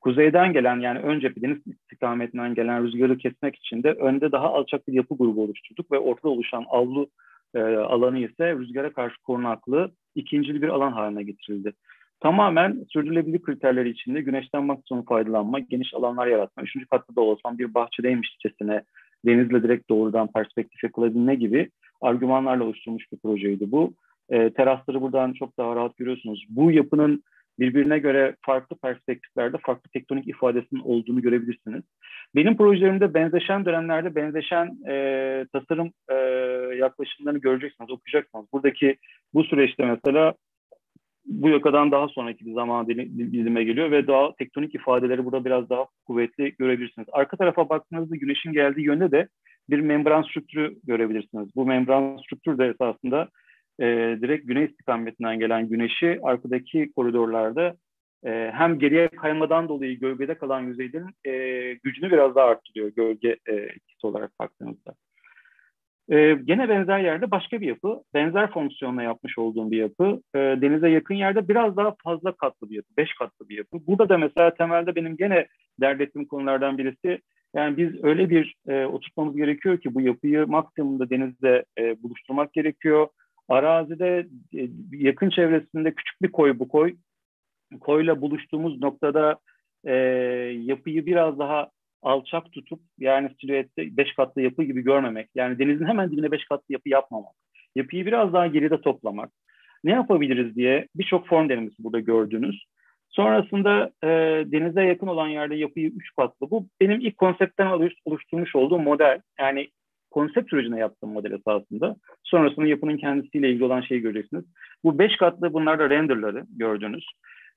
Kuzeyden gelen yani ön cephe deniz istikametinden gelen rüzgarı kesmek için de önde daha alçak bir yapı grubu oluşturduk ve ortada oluşan avlu e, alanı ise rüzgara karşı korunaklı ikincil bir alan haline getirildi. Tamamen sürdürülebilir kriterleri içinde güneşten maksimum faydalanma, geniş alanlar yaratma, üçüncü katta da olsam bir bahçedeymişçesine denizle direkt doğrudan perspektif yakalabilme gibi argümanlarla oluşturulmuş bir projeydi bu. E, terasları buradan çok daha rahat görüyorsunuz. Bu yapının birbirine göre farklı perspektiflerde farklı tektonik ifadesinin olduğunu görebilirsiniz. Benim projelerimde benzeşen dönemlerde benzeşen e, tasarım e, yaklaşımlarını göreceksiniz, okuyacaksınız. Buradaki bu süreçte mesela bu yakadan daha sonraki bir zaman dilime geliyor ve daha tektonik ifadeleri burada biraz daha kuvvetli görebilirsiniz. Arka tarafa baktığınızda güneşin geldiği yönde de bir membran strüktürü görebilirsiniz. Bu membran strüktürü de esasında e, direkt güney istikametinden gelen güneşi arkadaki koridorlarda e, hem geriye kaymadan dolayı gölgede kalan yüzeylerin e, gücünü biraz daha arttırıyor gölge e, etkisi olarak baktığımızda. Ee, gene benzer yerde başka bir yapı, benzer fonksiyonla yapmış olduğum bir yapı, e, denize yakın yerde biraz daha fazla katlı bir yapı, beş katlı bir yapı. Burada da mesela temelde benim gene dert ettiğim konulardan birisi, yani biz öyle bir e, oturtmamız gerekiyor ki bu yapıyı maksimumda denizle e, buluşturmak gerekiyor. Arazide e, yakın çevresinde küçük bir koy, bu koy, koyla buluştuğumuz noktada e, yapıyı biraz daha alçak tutup, yani silüette beş katlı yapı gibi görmemek. Yani denizin hemen dibine beş katlı yapı yapmamak. Yapıyı biraz daha geride toplamak. Ne yapabiliriz diye birçok form denemesi burada gördünüz. Sonrasında e, denize yakın olan yerde yapıyı üç katlı. Bu benim ilk konseptten oluşturmuş olduğum model. Yani konsept sürecine yaptığım model esasında. Sonrasında yapının kendisiyle ilgili olan şeyi göreceksiniz. Bu beş katlı, bunlar da renderları gördünüz.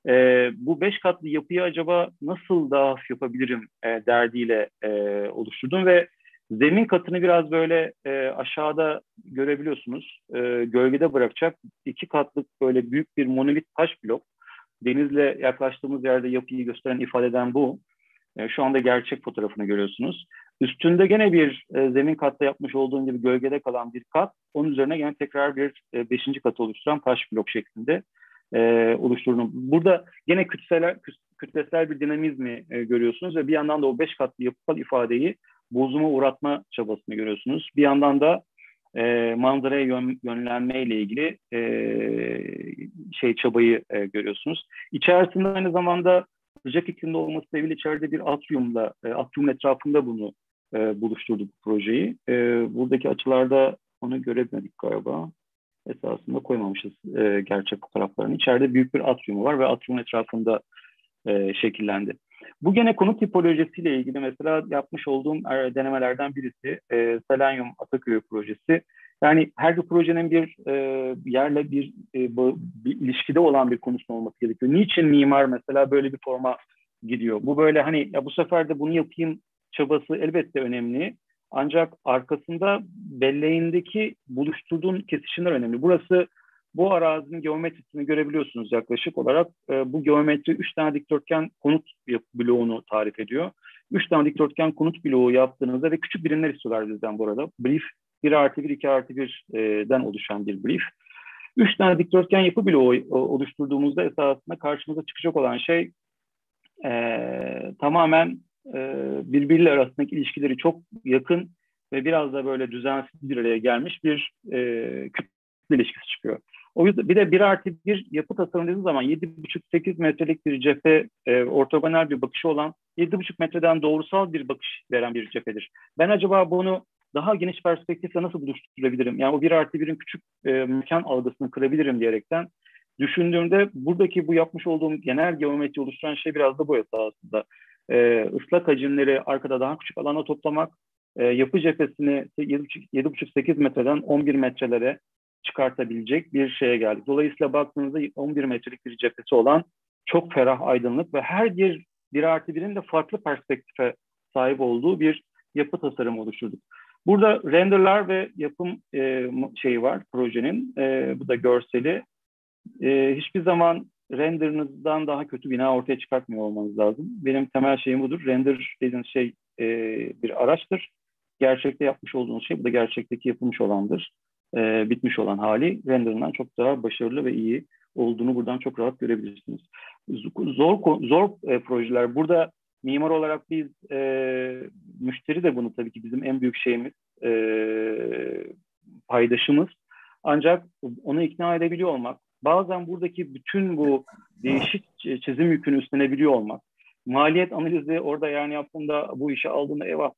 Ee, bu beş katlı yapıyı acaba nasıl daha hafif yapabilirim e, derdiyle e, oluşturdum ve zemin katını biraz böyle e, aşağıda görebiliyorsunuz. E, gölgede bırakacak iki katlık böyle büyük bir monolit taş blok. Denizle yaklaştığımız yerde yapıyı gösteren, ifade eden bu. E, şu anda gerçek fotoğrafını görüyorsunuz. Üstünde gene bir e, zemin katta yapmış olduğum gibi gölgede kalan bir kat. Onun üzerine gene tekrar bir e, beşinci katı oluşturan taş blok şeklinde E, oluşturduğunu. Burada gene kütlesel, kütlesel bir dinamizmi e, görüyorsunuz ve bir yandan da o beş katlı yapısal ifadeyi bozuma uğratma çabasını görüyorsunuz. Bir yandan da e, manzaraya yön, yönlenmeyle ilgili e, şey çabayı e, görüyorsunuz. İçerisinde aynı zamanda sıcak iklimde olması sebebiyle içeride bir atriumla, e, atriumun etrafında bunu e, buluşturduk projeyi. E, buradaki açılarda onu göremedik galiba. Esasında koymamışız e, gerçek fotoğraflarını. İçeride büyük bir atrium var ve atriumun etrafında e, şekillendi. Bu gene konut tipolojisiyle ilgili mesela yapmış olduğum denemelerden birisi. E, Selanyum Ataköy projesi. Yani her bir projenin bir e, yerle bir, e, bu, bir ilişkide olan bir konusu olması gerekiyor. Niçin mimar mesela böyle bir forma gidiyor? Bu böyle hani ya bu sefer de bunu yapayım çabası elbette önemli. Ancak arkasında belleğindeki buluşturduğun kesişimler önemli. Burası, bu arazinin geometrisini görebiliyorsunuz yaklaşık olarak. E, bu geometri üç tane dikdörtgen konut bloğunu tarif ediyor. üç tane dikdörtgen konut bloğu yaptığınızda ve küçük birimler istiyorlar bizden bu arada. Brief, bir artı bir, iki artı bir'den oluşan bir brief. üç tane dikdörtgen yapı bloğu oluşturduğumuzda esasında karşımıza çıkacak olan şey e, tamamen birbiriyle arasındaki ilişkileri çok yakın ve biraz da böyle düzensiz bir araya gelmiş bir e, kütle ilişkisi çıkıyor. O yüzden bir de bir artı bir yapı tasarımladığı zaman yedi buçuk sekiz metrelik bir cephe, e, ortogonal bir bakışı olan, yedi buçuk metreden doğrusal bir bakış veren bir cephedir. Ben acaba bunu daha geniş perspektifle nasıl buluşturabilirim? Yani o bir artı bir'in küçük e, mekan algısını kırabilirim diyerekten düşündüğümde buradaki bu yapmış olduğum genel geometri oluşturan şey biraz da bu esasında. Ee, ıslak hacimleri arkada daha küçük alana toplamak, e, yapı cephesini yedi buçuk sekiz metreden on bir metrelere çıkartabilecek bir şeye geldik. Dolayısıyla baktığınızda on bir metrelik bir cephesi olan çok ferah, aydınlık ve her bir bir artı bir'in de farklı perspektife sahip olduğu bir yapı tasarımı oluşturduk. Burada renderlar ve yapım e, şeyi var projenin, e, bu da görseli. E, hiçbir zaman render'ınızdan daha kötü bina ortaya çıkartmıyor olmanız lazım. Benim temel şeyim budur. Render dediğiniz şey e, bir araçtır. Gerçekte yapmış olduğunuz şey, bu da gerçekteki yapılmış olandır. E, bitmiş olan hali render'ından çok daha başarılı ve iyi olduğunu buradan çok rahat görebilirsiniz. Zor, zor e, projeler. Burada mimar olarak biz, e, müşteri de bunu tabii ki bizim en büyük şeyimiz, e, paydaşımız. Ancak onu ikna edebiliyor olmak, bazen buradaki bütün bu değişik çizim yükünü üstlenebiliyor olmak. Maliyet analizi orada, yani yaptığımda, bu işe aldığımda eyvah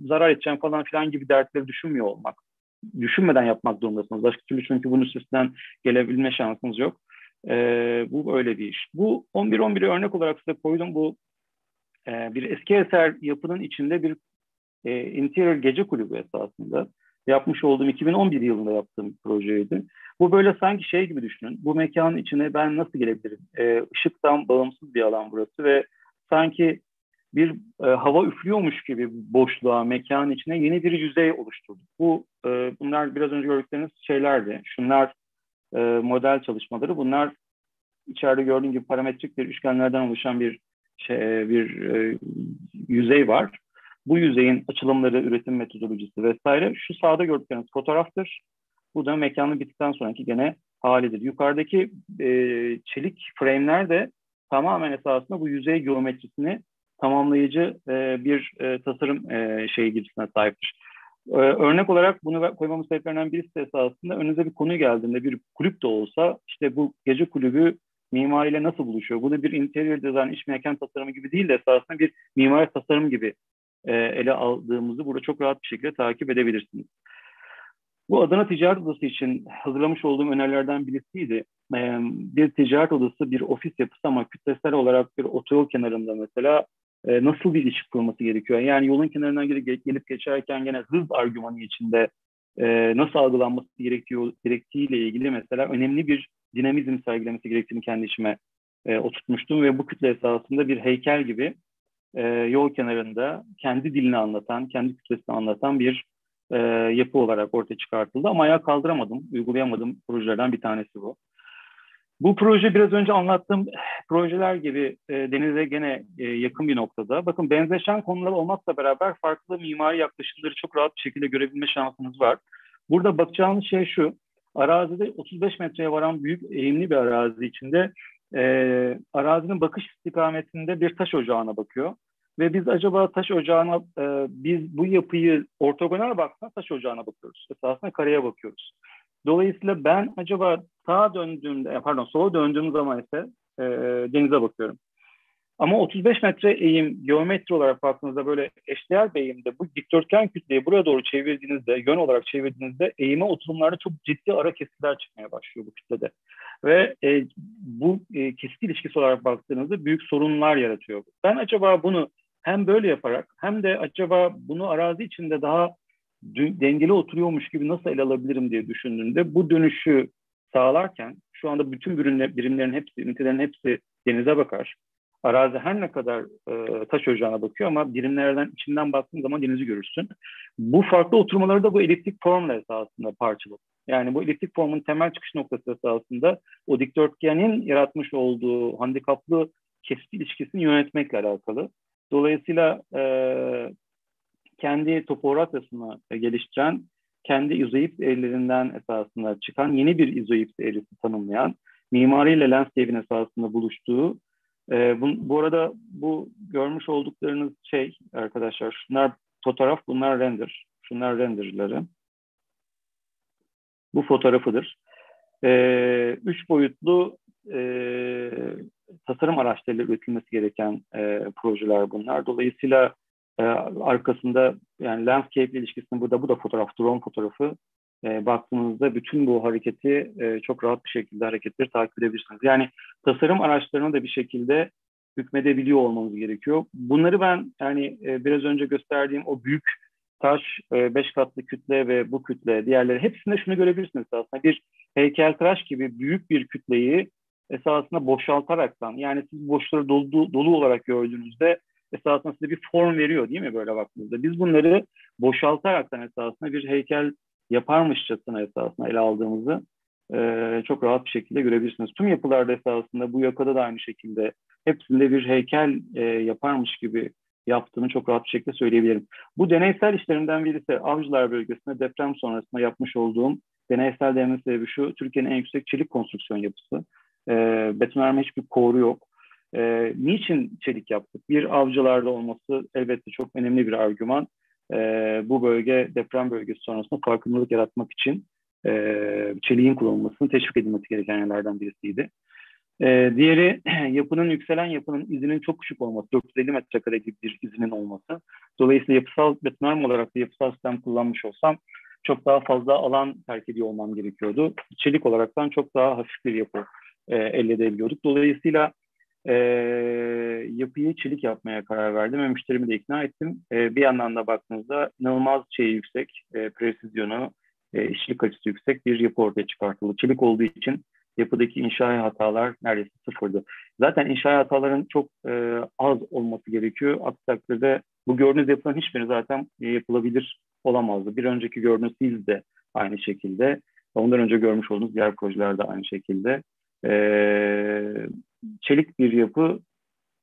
zarar edeceğim falan filan gibi dertleri düşünmüyor olmak. Düşünmeden yapmak durumdasınız. Başka türlü çünkü bunun üstesinden gelebilme şansınız yok. Ee, bu öyle bir iş. Bu on bir on bir'i örnek olarak size koydum. Bu e, bir eski eser yapının içinde bir e, interior gece kulübü esasında. Yapmış olduğum iki bin on bir yılında yaptığım projeydi. Bu böyle sanki şey gibi düşünün. Bu mekanın içine ben nasıl gelebilirim? Ee, ışıktan bağımsız bir alan burası ve sanki bir e, hava üflüyormuş gibi boşluğa, mekanın içine yeni bir yüzey oluşturduk. Bu e, bunlar biraz önce gördükleriniz şeylerdi. Şunlar e, model çalışmaları, bunlar içeride gördüğün gibi parametrik bir üçgenlerden oluşan bir şey, bir e, yüzey var. Bu yüzeyin açılımları, üretim metodolojisi vesaire. Şu sağda gördükleriniz fotoğraftır. Bu da mekanı bittikten sonraki gene halidir. Yukarıdaki e, çelik frame'ler de tamamen esasında bu yüzey geometrisini tamamlayıcı e, bir e, tasarım e, şeyi gibisine sahiptir. E, örnek olarak bunu koymamın sebeplerinden birisi de esasında önünüze bir konu geldiğinde, bir kulüp de olsa, işte bu gece kulübü mimariyle nasıl buluşuyor? Bu da bir interior design, iç mekan tasarımı gibi değil de esasında bir mimari tasarım gibi e, ele aldığımızı burada çok rahat bir şekilde takip edebilirsiniz. Bu Adana Ticaret Odası için hazırlamış olduğum önerilerden birisiydi. Ee, bir ticaret odası, bir ofis yapısı ama kütlesel olarak bir otoyol kenarında mesela e, nasıl bir ilişki kurması gerekiyor? Yani yolun kenarından gelip, gelip geçerken gene hız argümanı içinde e, nasıl algılanması gerekiyor, gerektiğiyle ilgili mesela önemli bir dinamizm sergilemesi gerektiğini kendi içime e, oturtmuştum ve bu kütle esasında bir heykel gibi e, yol kenarında kendi dilini anlatan, kendi kütlesini anlatan bir E, yapı olarak ortaya çıkartıldı ama ayağa kaldıramadım, uygulayamadım projelerden bir tanesi bu. Bu proje biraz önce anlattığım projeler gibi e, denize gene e, yakın bir noktada. Bakın, benzeşen konular olmakla beraber farklı mimari yaklaşımları çok rahat bir şekilde görebilme şansınız var. Burada bakacağınız şey şu, arazide otuz beş metreye varan büyük eğimli bir arazi içinde e, arazinin bakış istikametinde bir taş ocağına bakıyor. Ve biz acaba taş ocağına, e, biz bu yapıyı ortogonal baksak taş ocağına bakıyoruz. Esasında kareye bakıyoruz. Dolayısıyla ben acaba sağa döndüğümde, pardon sola döndüğüm zaman ise e, denize bakıyorum. Ama otuz beş metre eğim, geometri olarak baktığınızda böyle eşdeğer bir eğimde bu dikdörtgen kütleyi buraya doğru çevirdiğinizde, yön olarak çevirdiğinizde eğime oturumlarda çok ciddi ara kesitler çıkmaya başlıyor bu kütlede. Ve e, bu e, kesit ilişkisi olarak baktığınızda büyük sorunlar yaratıyor. Ben acaba bunu hem böyle yaparak hem de acaba bunu arazi içinde daha dengeli oturuyormuş gibi nasıl ele alabilirim diye düşündüğümde bu dönüşü sağlarken şu anda bütün birimlerin hepsi, ünitelerin hepsi denize bakar. Arazi her ne kadar e, taş ocağına bakıyor ama birimlerden içinden baktığın zaman denizi görürsün. Bu farklı oturmaları da bu eliptik formla esasında parçalı. Yani bu eliptik formun temel çıkış noktası esasında o dikdörtgenin yaratmış olduğu handikaplı kesit ilişkisini yönetmekle alakalı. Dolayısıyla e, kendi topografyasını geliştiren, kendi izoips eğrilerinden esasında çıkan yeni bir izoips eğrisi tanımlayan, mimariyle landscape'in esasında buluştuğu, e, bu, bu arada bu görmüş olduklarınız şey arkadaşlar, şunlar fotoğraf, bunlar render, şunlar renderları. Bu fotoğrafıdır. E, üç boyutlu E, tasarım araçlarıyla üretilmesi gereken e, projeler bunlar. Dolayısıyla e, arkasında yani landscape ilişkisinin burada, bu da fotoğraf, drone fotoğrafı. E, baktığınızda bütün bu hareketi e, çok rahat bir şekilde hareketleri takip edebilirsiniz. Yani tasarım araçlarına da bir şekilde hükmedebiliyor olmamız gerekiyor. Bunları ben yani e, biraz önce gösterdiğim o büyük taş, e, beş katlı kütle ve bu kütle, diğerleri hepsinde şunu görebilirsiniz aslında. Bir heykeltıraş gibi büyük bir kütleyi esasında boşaltaraktan, yani siz boşları dolu, dolu olarak gördüğünüzde esasında size bir form veriyor değil mi böyle baktığınızda? Biz bunları boşaltaraktan esasında bir heykel yaparmışçasına esasında ele aldığımızı e, çok rahat bir şekilde görebilirsiniz. Tüm yapılarda esasında bu yakada da aynı şekilde hepsinde bir heykel e, yaparmış gibi yaptığını çok rahat bir şekilde söyleyebilirim. Bu deneysel işlerimden birisi Avcılar bölgesinde deprem sonrasında yapmış olduğum deneysel denemin sebebi şu, Türkiye'nin en yüksek çelik konstrüksiyon yapısı. E, betonarme hiçbir koru yok. E, niçin çelik yaptık? Bir, Avcılar'da olması elbette çok önemli bir argüman. E, bu bölge deprem bölgesi sonrasında farkındalık yaratmak için e, çeliğin kullanılmasını teşvik edilmesi gereken yerlerden birisiydi. E, diğeri yapının, yükselen yapının izinin çok küçük olması. dört yüz elli metrekare gibi bir izinin olması. Dolayısıyla yapısal betonarme olarak da yapısal sistem kullanmış olsam çok daha fazla alan terk ediyor olmam gerekiyordu. Çelik olaraktan çok daha hafif bir yapı E, elde edebiliyorduk. Dolayısıyla e, yapıyı çelik yapmaya karar verdim ve müşterimi de ikna ettim. E, bir yandan da baktığınızda inanılmaz şeyi yüksek, e, presizyonu, e, işçilik açısı yüksek bir yapı ortaya çıkartıldı. Çelik olduğu için yapıdaki inşa hatalar neredeyse sıfırdı. Zaten inşa hataların çok e, az olması gerekiyor. Aksi takdirde bu gördüğünüz yapılan hiçbiri zaten e, yapılabilir olamazdı. Bir önceki gördüğünüz siz de aynı şekilde. Ondan önce görmüş olduğunuz diğer projelerde aynı şekilde. E, çelik bir yapı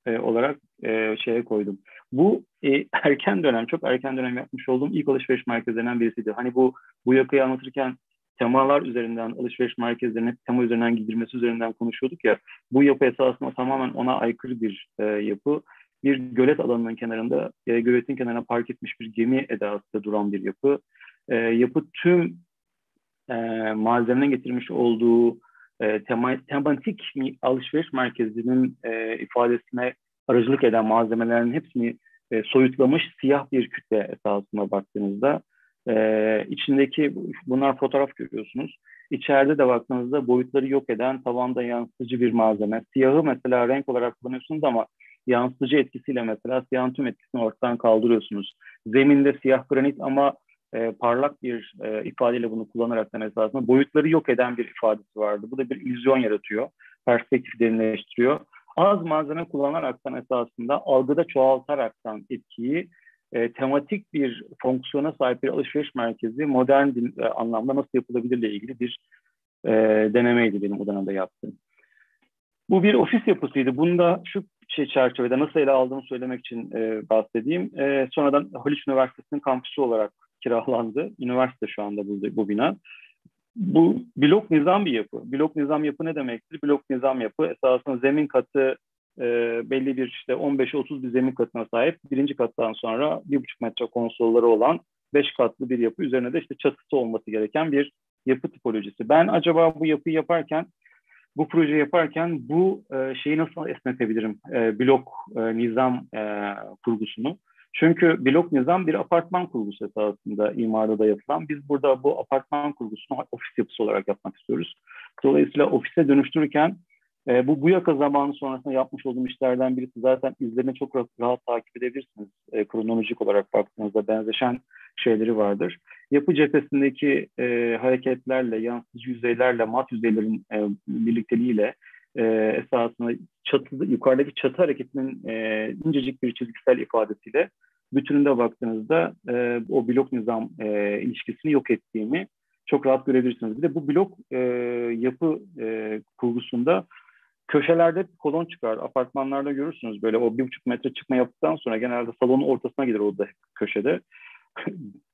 e, olarak e, şeye koydum. Bu e, erken dönem, çok erken dönem yapmış olduğum ilk alışveriş merkezlerinden birisiydi. Hani bu bu yakayı anlatırken temalar üzerinden, alışveriş merkezlerinin tema üzerinden gidilmesi üzerinden konuşuyorduk ya. Bu yapı esasında tamamen ona aykırı bir e, yapı. Bir gölet alanının kenarında, e, göletin kenarına park etmiş bir gemi edasında duran bir yapı. E, yapı tüm e, malzemenin getirmiş olduğu e, tema, tematik alışveriş merkezinin e, ifadesine aracılık eden malzemelerin hepsini e, soyutlamış siyah bir kütle esasına baktığınızda. Ee, içindeki bunlar fotoğraf görüyorsunuz. İçeride de baktığınızda boyutları yok eden tavanda yansıtıcı bir malzeme. Siyahı mesela renk olarak kullanıyorsunuz ama yansıtıcı etkisiyle mesela siyahın tüm etkisini ortadan kaldırıyorsunuz. Zeminde siyah granit ama e, parlak bir e, ifadeyle bunu kullanarak da esasında boyutları yok eden bir ifadesi vardı. Bu da bir illüzyon yaratıyor. Perspektif derinleştiriyor. Az malzeme kullanaraktan esasında algıda çoğaltaraktan etkiyi E, tematik bir fonksiyona sahip bir alışveriş merkezi modern e, anlamda nasıl yapılabilirle ilgili bir e, denemeydi benim o dönemde yaptığım. Bu bir ofis yapısıydı. Bunu da şu şey çerçevede nasıl ele aldığımı söylemek için e, bahsedeyim. E, sonradan Haliç Üniversitesi'nin kampüsü olarak kiralandı. Üniversite şu anda burada bu bina. Bu blok nizam bir yapı. Blok nizam yapı ne demektir? Blok nizam yapı esasında zemin katı E, belli bir işte on beş otuz bir zemin katına sahip, birinci kattan sonra bir buçuk metre konsolları olan beş katlı bir yapı, üzerine de işte çatısı olması gereken bir yapı tipolojisi. Ben acaba bu yapıyı yaparken, bu projeyi yaparken bu e, şeyi nasıl esnetebilirim, e, blok e, nizam e, kurgusunu? Çünkü blok nizam bir apartman kurgusu esasında imarda da yapılan. Biz burada bu apartman kurgusunu ofis yapısı olarak yapmak istiyoruz. Dolayısıyla ofise dönüştürürken E, bu bu yaka zamanı sonrasında yapmış olduğum işlerden birisi, zaten izleme çok rahat, rahat takip edebilirsiniz. E, kronolojik olarak baktığınızda benzeşen şeyleri vardır. Yapı cephesindeki e, hareketlerle, yansıtıcı yüzeylerle, mat yüzeylerin e, birlikteliğiyle e, esasında çatı, yukarıdaki çatı hareketinin e, incecik bir çizgisel ifadesiyle bütününde baktığınızda e, o blok nizam e, ilişkisini yok ettiğimi çok rahat görebilirsiniz. Bir de bu blok e, yapı e, kurgusunda köşelerde kolon çıkar. Apartmanlarda görürsünüz böyle o bir buçuk metre çıkma yaptıktan sonra genelde salonun ortasına gider o da köşede.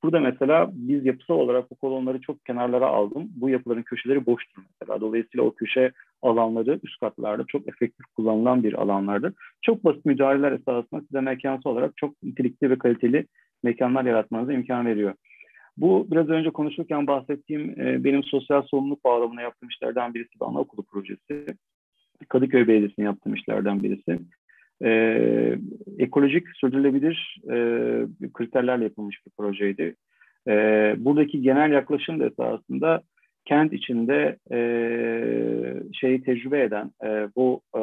Burada mesela biz yapısal olarak bu kolonları çok kenarlara aldım. Bu yapıların köşeleri boştur mesela. Dolayısıyla o köşe alanları üst katlarda çok efektif kullanılan bir alanlardır. Çok basit müdahaleler esasında size mekansal olarak çok nitelikli ve kaliteli mekanlar yaratmanıza imkan veriyor. Bu biraz önce konuşurken bahsettiğim e, benim sosyal sorumluluk bağlamına yaptığım işlerden birisi de anaokulu projesi. Kadıköy Belediyesi'nin yaptığım işlerden birisi. Ee, ekolojik, sürdürülebilir e, kriterlerle yapılmış bir projeydi. Ee, buradaki genel yaklaşım da esasında kent içinde e, şeyi tecrübe eden, e, bu e,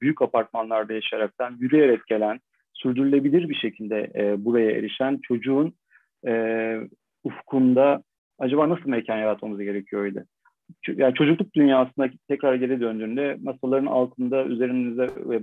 büyük apartmanlarda yaşayaraktan yürüyerek gelen, sürdürülebilir bir şekilde e, buraya erişen çocuğun e, ufkunda acaba nasıl mekan yaratmamız gerekiyordu? Yani çocukluk dünyasına tekrar geri döndüğünde masaların altında üzerimize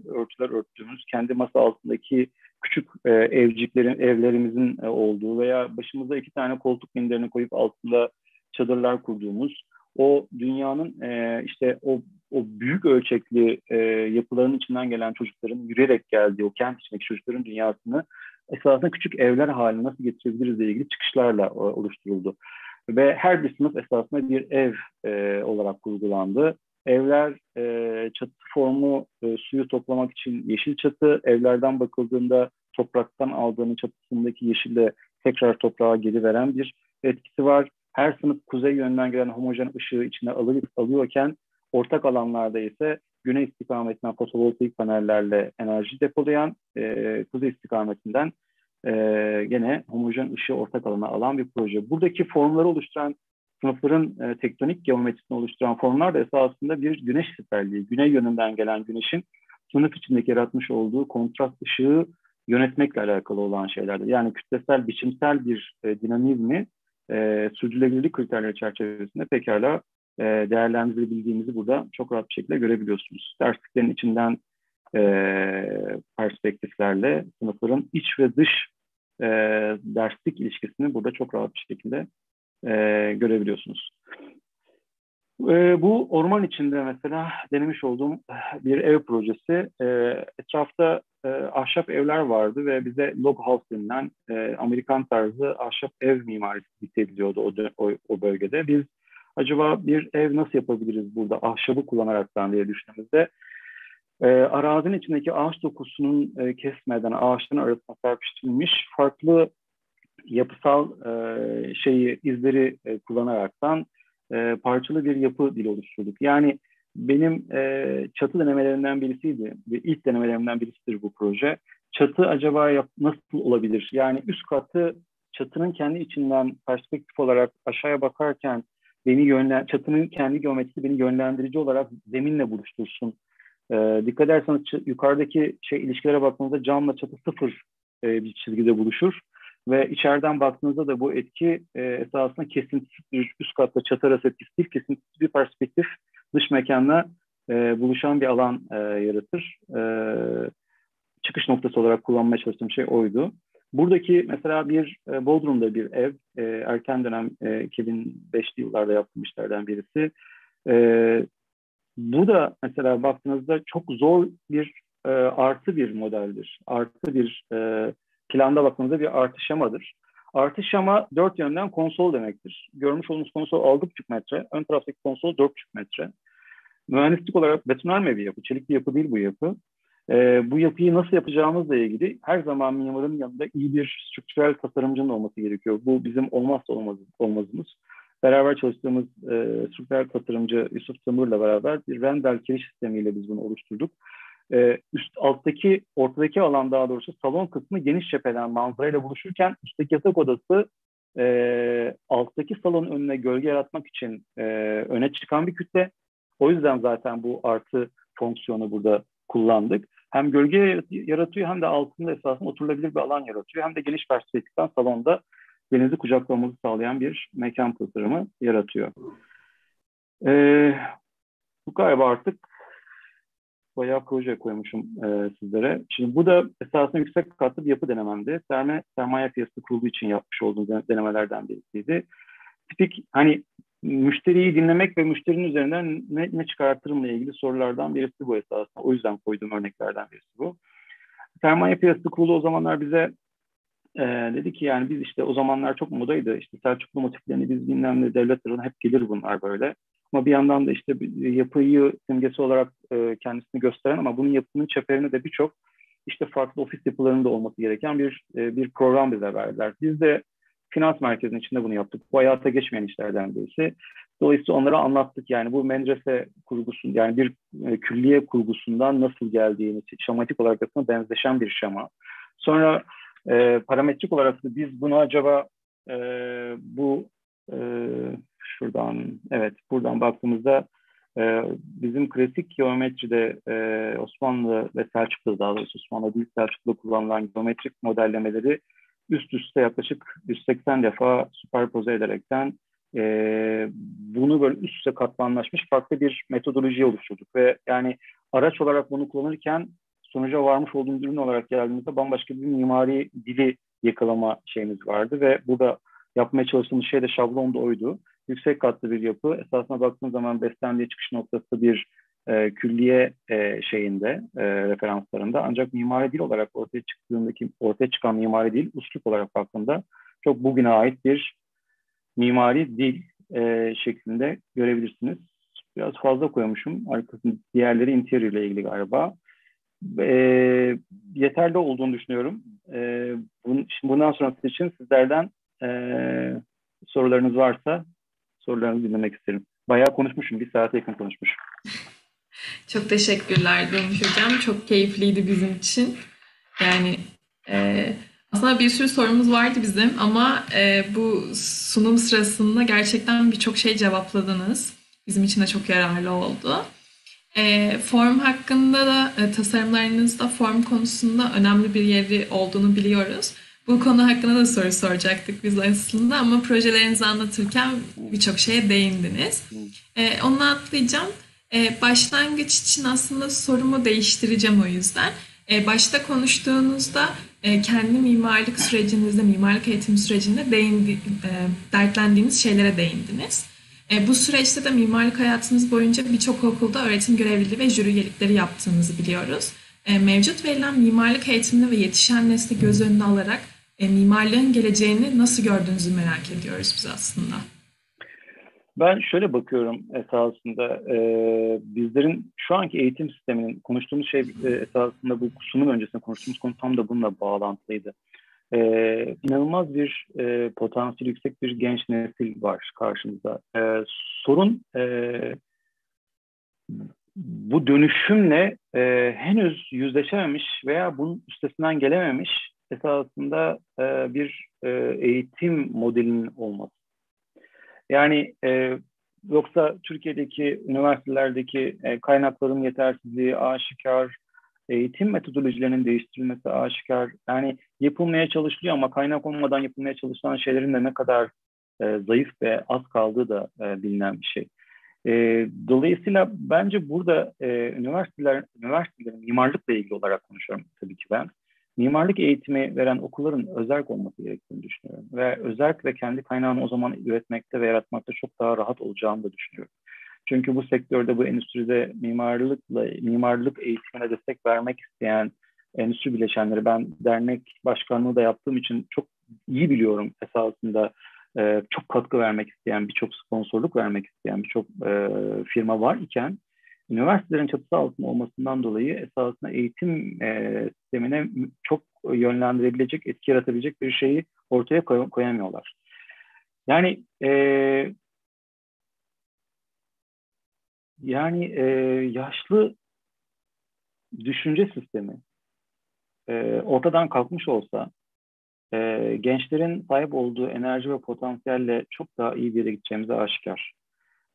örtüler örttüğümüz, kendi masa altındaki küçük e, evciklerin, evlerimizin e, olduğu veya başımıza iki tane koltuk minderini koyup altında çadırlar kurduğumuz, o dünyanın e, işte o, o büyük ölçekli e, yapıların içinden gelen çocukların yürüyerek geldiği o kent içindeki çocukların dünyasını esasında küçük evler haline nasıl getirebiliriz ile ilgili çıkışlarla e, oluşturuldu. Ve her bir sınıf esasında bir ev e, olarak kurgulandı. Evler e, çatı formu, e, suyu toplamak için yeşil çatı, evlerden bakıldığında topraktan aldığının çatısındaki yeşille tekrar toprağa geri veren bir etkisi var. Her sınıf kuzey yönünden gelen homojen ışığı içine alıyorken ortak alanlarda ise güney istikametinden fotovoltaik panellerle enerji depolayan, e, kuzey istikametinden Ee, gene homojen ışığı ortak alana alan bir proje. Buradaki formları oluşturan, sınıfların e, tektonik geometrisini oluşturan formlar da esasında bir güneş siperliği. Güney yönünden gelen güneşin sınıf içindeki yaratmış olduğu kontrast ışığı yönetmekle alakalı olan şeylerdir. Yani kütlesel, biçimsel bir e, dinamizmi e, sürdürülebilirlik kriterleri çerçevesinde pekala e, değerlendirebildiğimizi burada çok rahat bir şekilde görebiliyorsunuz. Dersliklerin içinden e, perspektiflerle sınıfların iç ve dış e, derslik ilişkisini burada çok rahat bir şekilde e, görebiliyorsunuz. E, bu orman içinde mesela denemiş olduğum bir ev projesi. E, etrafta e, ahşap evler vardı ve bize log house denilen e, Amerikan tarzı ahşap ev mimarisi hissediliyordu o, o, o bölgede. Biz acaba bir ev nasıl yapabiliriz burada ahşabı kullanaraktan diye düşündüğümüzde e, arazinin içindeki ağaç dokusunun e, kesmeden ağaçların arasına serpiştirilmiş farklı yapısal e, şeyi izleri e, kullanaraktan e, parçalı bir yapı dili oluşturduk. Yani benim e, çatı denemelerimden birisiydi. İlk denemelerimden birisidir bu proje. Çatı acaba yap, nasıl olabilir? Yani üst katı çatının kendi içinden perspektif olarak aşağıya bakarken beni yönlen, çatının kendi geometrisi beni yönlendirici olarak zeminle buluştursun. Ee, dikkat ederseniz yukarıdaki şey ilişkilere baktığınızda camla çatı sıfır e, bir çizgide buluşur ve içeriden baktığınızda da bu etki e, esasında kesintisiz bir üst katla çatı arası etkisi değil, kesintisiz bir perspektif dış mekanla e, buluşan bir alan e, yaratır. E, çıkış noktası olarak kullanmaya çalıştığım şey oydu. Buradaki mesela bir e, Bodrum'da bir ev, e, erken dönem e, iki bin beşli yıllarda yaptığım işlerden birisi. E, bu da mesela baktığınızda çok zor bir e, artı bir modeldir. Artı bir e, planda baktığınızda bir artı şemadır. Artı şema dört yönden konsol demektir. Görmüş olduğunuz konsol altı buçuk metre, ön taraftaki konsol dört buçuk metre. Mühendislik olarak betonarme bir yapı, çelik bir yapı değil bu yapı. Ee, bu yapıyı nasıl yapacağımızla ilgili her zaman mimarın yanında iyi bir strüktürel tasarımcının olması gerekiyor. Bu bizim olmazsa olmaz, olmazımız. Beraber çalıştığımız e, strüktürel tasarımcı Yusuf Tımır'la beraber bir Rendel kiriş sistemiyle biz bunu oluşturduk. Ee, üst alttaki, ortadaki alan daha doğrusu salon kısmı geniş cepheden manzarayla buluşurken üstteki yatak odası e, alttaki salonun önüne gölge yaratmak için e, öne çıkan bir kütle. O yüzden zaten bu artı fonksiyonu burada kullandık. Hem gölge yaratıyor hem de altında esasında oturulabilir bir alan yaratıyor. Hem de geniş perspektiften salonda denizi kucaklamamızı sağlayan bir mekan tasarımı yaratıyor. Ee, bu galiba artık bayağı proje koymuşum e, sizlere. Şimdi bu da esasında yüksek katlı bir yapı denememdi. Sermaye, sermaye piyasası kurulu için yapmış olduğum denemelerden birisiydi. Tipik hani müşteriyi dinlemek ve müşterinin üzerinden ne, ne çıkartırımla ilgili sorulardan birisi bu esasında. O yüzden koyduğum örneklerden birisi bu. Sermaye Piyasası Kurulu o zamanlar bize e, dedi ki yani biz işte o zamanlar çok modaydı. İşte Selçuklu motiflerini biz bilmem ne devletlerin hep gelir bunlar böyle. Ama bir yandan da işte yapıyı simgesi olarak e, kendisini gösteren ama bunun yapının çeperine de birçok işte farklı ofis yapılarında olması gereken bir e, bir program bize verdiler. Biz de finans merkezinin içinde bunu yaptık. Bu hayata geçmeyen işlerden birisi. Dolayısıyla onlara anlattık. Yani bu medrese kurgusu, yani bir külliye kurgusundan nasıl geldiğini, şematik olarak aslında benzeşen bir şema. Sonra e, parametrik olarak da biz bunu acaba e, bu e, şuradan, evet buradan baktığımızda e, bizim klasik geometride e, Osmanlı ve Selçuklu, daha doğrusu Osmanlı değil Selçuklu kullanılan geometrik modellemeleri üst üste yaklaşık yüz seksen defa süperpoze ederekten e, bunu böyle üst üste katmanlaşmış farklı bir metodoloji oluşturduk. Ve yani araç olarak bunu kullanırken sonuca varmış olduğumuz ürün olarak geldiğimizde bambaşka bir mimari dili yakalama şeyimiz vardı. Ve burada yapmaya çalıştığımız şey de şablon da oydu. Yüksek katlı bir yapı. Esasına baktığınız zaman beslendiği çıkış noktası bir e, külliye e, şeyinde, e, referanslarında. Ancak mimari dil olarak ortaya çıktığındaki, ortaya çıkan mimari dil, uslup olarak baktığında çok bugüne ait bir mimari dil e, şeklinde görebilirsiniz. Biraz fazla koymuşum. Arkasında diğerleri interior ile ilgili galiba. E, yeterli olduğunu düşünüyorum. E, bun, şimdi bundan sonrası için sizlerden e, sorularınız varsa sorularınızı dinlemek isterim. Bayağı konuşmuşum. Bir saate yakın konuşmuşum. Çok teşekkürler Durmuş Hocam. Çok keyifliydi bizim için. Yani e, aslında bir sürü sorumuz vardı bizim ama e, bu sunum sırasında gerçekten birçok şey cevapladınız. Bizim için de çok yararlı oldu. E, form hakkında da e, tasarımlarınızda form konusunda önemli bir yeri olduğunu biliyoruz. Bu konu hakkında da soru soracaktık biz aslında ama projelerinizi anlatırken birçok şeye değindiniz. E, onu atlayacağım. E, başlangıç için aslında sorumu değiştireceğim o yüzden. E, başta konuştuğunuzda e, kendi mimarlık sürecinizde, mimarlık eğitim sürecinde değindi, e, dertlendiğiniz şeylere değindiniz. E, bu süreçte de mimarlık hayatınız boyunca birçok okulda öğretim görevliliği ve jüri üyelikleri yaptığınızı biliyoruz. E, mevcut verilen mimarlık eğitimini ve yetişen nesli göz önüne alarak e, mimarlığın geleceğini nasıl gördüğünüzü merak ediyoruz biz aslında. Ben şöyle bakıyorum esasında, e, bizlerin şu anki eğitim sisteminin konuştuğumuz şey e, esasında bu sunum öncesinde konuştuğumuz konu tam da bununla bağlantılıydı. E, inanılmaz bir e, potansiyel yüksek bir genç nesil var karşımızda. E, sorun e, bu dönüşümle e, henüz yüzleşememiş veya bunun üstesinden gelememiş esasında e, bir e, eğitim modelinin olması. Yani e, yoksa Türkiye'deki üniversitelerdeki e, kaynakların yetersizliği aşikar, eğitim metodolojilerinin değiştirilmesi aşikar. Yani yapılmaya çalışılıyor ama kaynak olmadan yapılmaya çalışılan şeylerin de ne kadar e, zayıf ve az kaldığı da e, bilinen bir şey. E, dolayısıyla bence burada e, üniversiteler, üniversitelerin mimarlıkla ilgili olarak konuşuyorum tabii ki ben. Mimarlık eğitimi veren okulların özerk olması gerektiğini düşünüyorum. Ve özerk ve kendi kaynağını o zaman üretmekte ve yaratmakta çok daha rahat olacağını da düşünüyorum. Çünkü bu sektörde, bu endüstride mimarlıkla, mimarlık eğitimine destek vermek isteyen endüstri bileşenleri, ben dernek başkanlığı da yaptığım için çok iyi biliyorum esasında, çok katkı vermek isteyen, birçok sponsorluk vermek isteyen birçok firma var iken, üniversitelerin çatısı altında olmasından dolayı esasında eğitim e, sistemine çok yönlendirebilecek, etki yaratabilecek bir şeyi ortaya koy- koyamıyorlar. Yani e, yani e, yaşlı düşünce sistemi e, ortadan kalkmış olsa e, gençlerin sahip olduğu enerji ve potansiyelle çok daha iyi bir yere gideceğimize aşikar.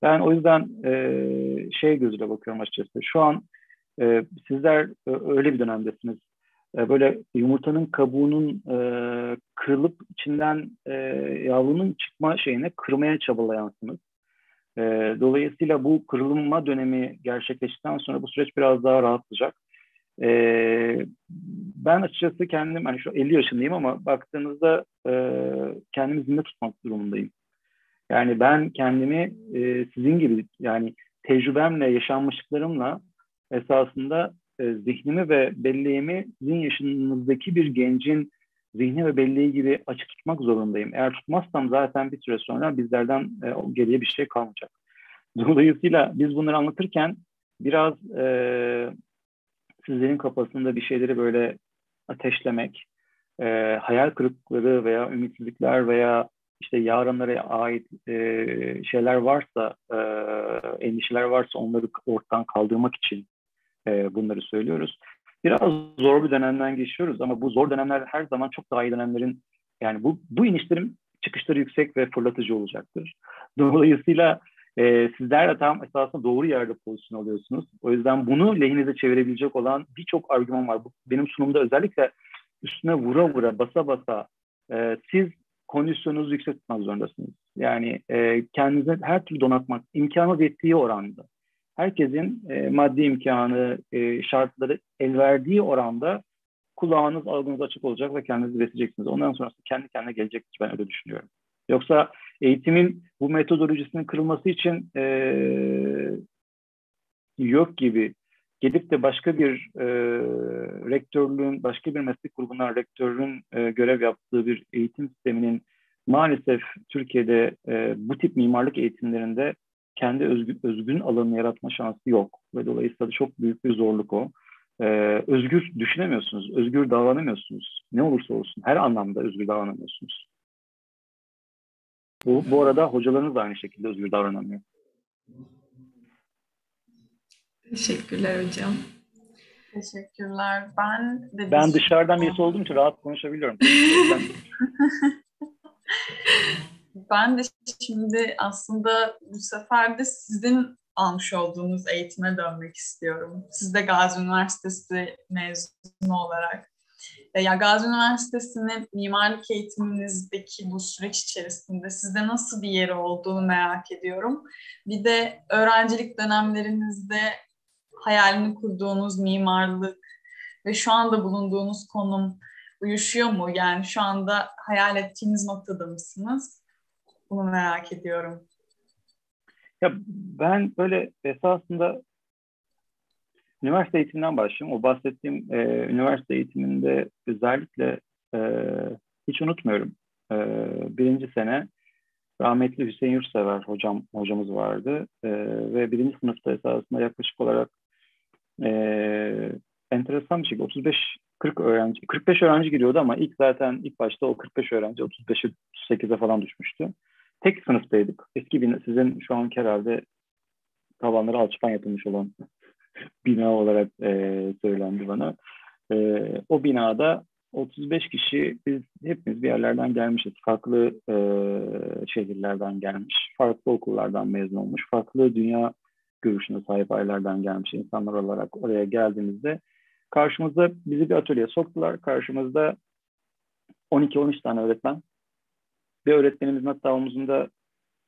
Ben o yüzden e, şey gözüyle bakıyorum açıkçası. Şu an e, sizler e, öyle bir dönemdesiniz. E, böyle yumurtanın kabuğunun e, kırılıp içinden e, yavrunun çıkma şeyine kırmaya çabalayansınız. E, dolayısıyla bu kırılma dönemi gerçekleştikten sonra bu süreç biraz daha rahatlayacak. E, ben açıkçası kendim, hani şu elli yaşındayım ama baktığınızda e, kendimi zinde tutmak durumundayım. Yani ben kendimi e, sizin gibi, yani tecrübemle, yaşanmışlıklarımla esasında e, zihnimi ve belleğimi sizin yaşınızdaki bir gencin zihni ve belleği gibi açık tutmak zorundayım. Eğer tutmazsam zaten bir süre sonra bizlerden e, geriye bir şey kalmayacak. Dolayısıyla biz bunları anlatırken biraz e, sizlerin kafasında bir şeyleri böyle ateşlemek, e, hayal kırıklıkları veya ümitsizlikler veya İşte yarınlara ait e, şeyler varsa, e, endişeler varsa onları ortadan kaldırmak için e, bunları söylüyoruz. Biraz zor bir dönemden geçiyoruz ama bu zor dönemler her zaman çok daha iyi dönemlerin, yani bu, bu inişlerin çıkışları yüksek ve fırlatıcı olacaktır. Dolayısıyla e, sizler de tam esasında doğru yerde pozisyon alıyorsunuz. O yüzden bunu lehinize çevirebilecek olan birçok argüman var. Bu, benim sunumda özellikle üstüne vura vura, basa basa e, siz kondisyonunuzu yüksek tutmak zorundasınız. Yani e, kendinize her türlü donatmak, imkanı yettiği oranda. Herkesin e, maddi imkanı, e, şartları el verdiği oranda kulağınız, algınız açık olacak ve kendinizi besleyeceksiniz. Ondan sonrası kendi kendine gelecektir. Ben öyle düşünüyorum. Yoksa eğitimin bu metodolojisinin kırılması için e, yok gibi gelip de başka bir e, rektörlüğün, başka bir meslek grubundan rektörün e, görev yaptığı bir eğitim sisteminin maalesef Türkiye'de e, bu tip mimarlık eğitimlerinde kendi özgün, özgün alanını yaratma şansı yok. Ve dolayısıyla da çok büyük bir zorluk o. E, özgür düşünemiyorsunuz, özgür davranamıyorsunuz. Ne olursa olsun her anlamda özgür davranamıyorsunuz. Bu, bu arada hocalarınız da aynı şekilde özgür davranamıyor. Teşekkürler hocam. Teşekkürler. Ben de ben dışarıdan birisi olduğum için rahat konuşabiliyorum. Ben de şimdi aslında bu sefer de sizin almış olduğunuz eğitime dönmek istiyorum. Siz de Gazi Üniversitesi mezunu olarak. ya Gazi Üniversitesi'nin mimarlık eğitiminizdeki bu süreç içerisinde sizde nasıl bir yeri olduğunu merak ediyorum. Bir de öğrencilik dönemlerinizde hayalini kurduğunuz mimarlık ve şu anda bulunduğunuz konum uyuşuyor mu? Yani şu anda hayal ettiğiniz noktada mısınız? Bunu merak ediyorum. Ya ben böyle esasında üniversite eğitiminden başlayayım. O bahsettiğim e, üniversite eğitiminde özellikle e, hiç unutmuyorum. E, birinci sene rahmetli Hüseyin Yurtsever hocam hocamız vardı e, ve birinci sınıfta esasında yaklaşık olarak e, enteresan bir şey. otuz beş kırk öğrenci, kırk beş öğrenci giriyordu ama ilk zaten ilk başta o kırk beş öğrenci otuz beşe otuz sekize falan düşmüştü. Tek sınıftaydık. Eski bina, sizin şu anki herhalde tavanları alçıpan yapılmış olan bina olarak e, söylendi bana. E, o binada otuz beş kişi, biz hepimiz bir yerlerden gelmişiz. Farklı e, şehirlerden gelmiş, farklı okullardan mezun olmuş, farklı dünya görüşüne sahip ailelerden gelmiş insanlar olarak oraya geldiğimizde karşımızda bizi bir atölyeye soktular. Karşımızda on iki on üç tane öğretmen. Bir öğretmenimizin hatta omuzunda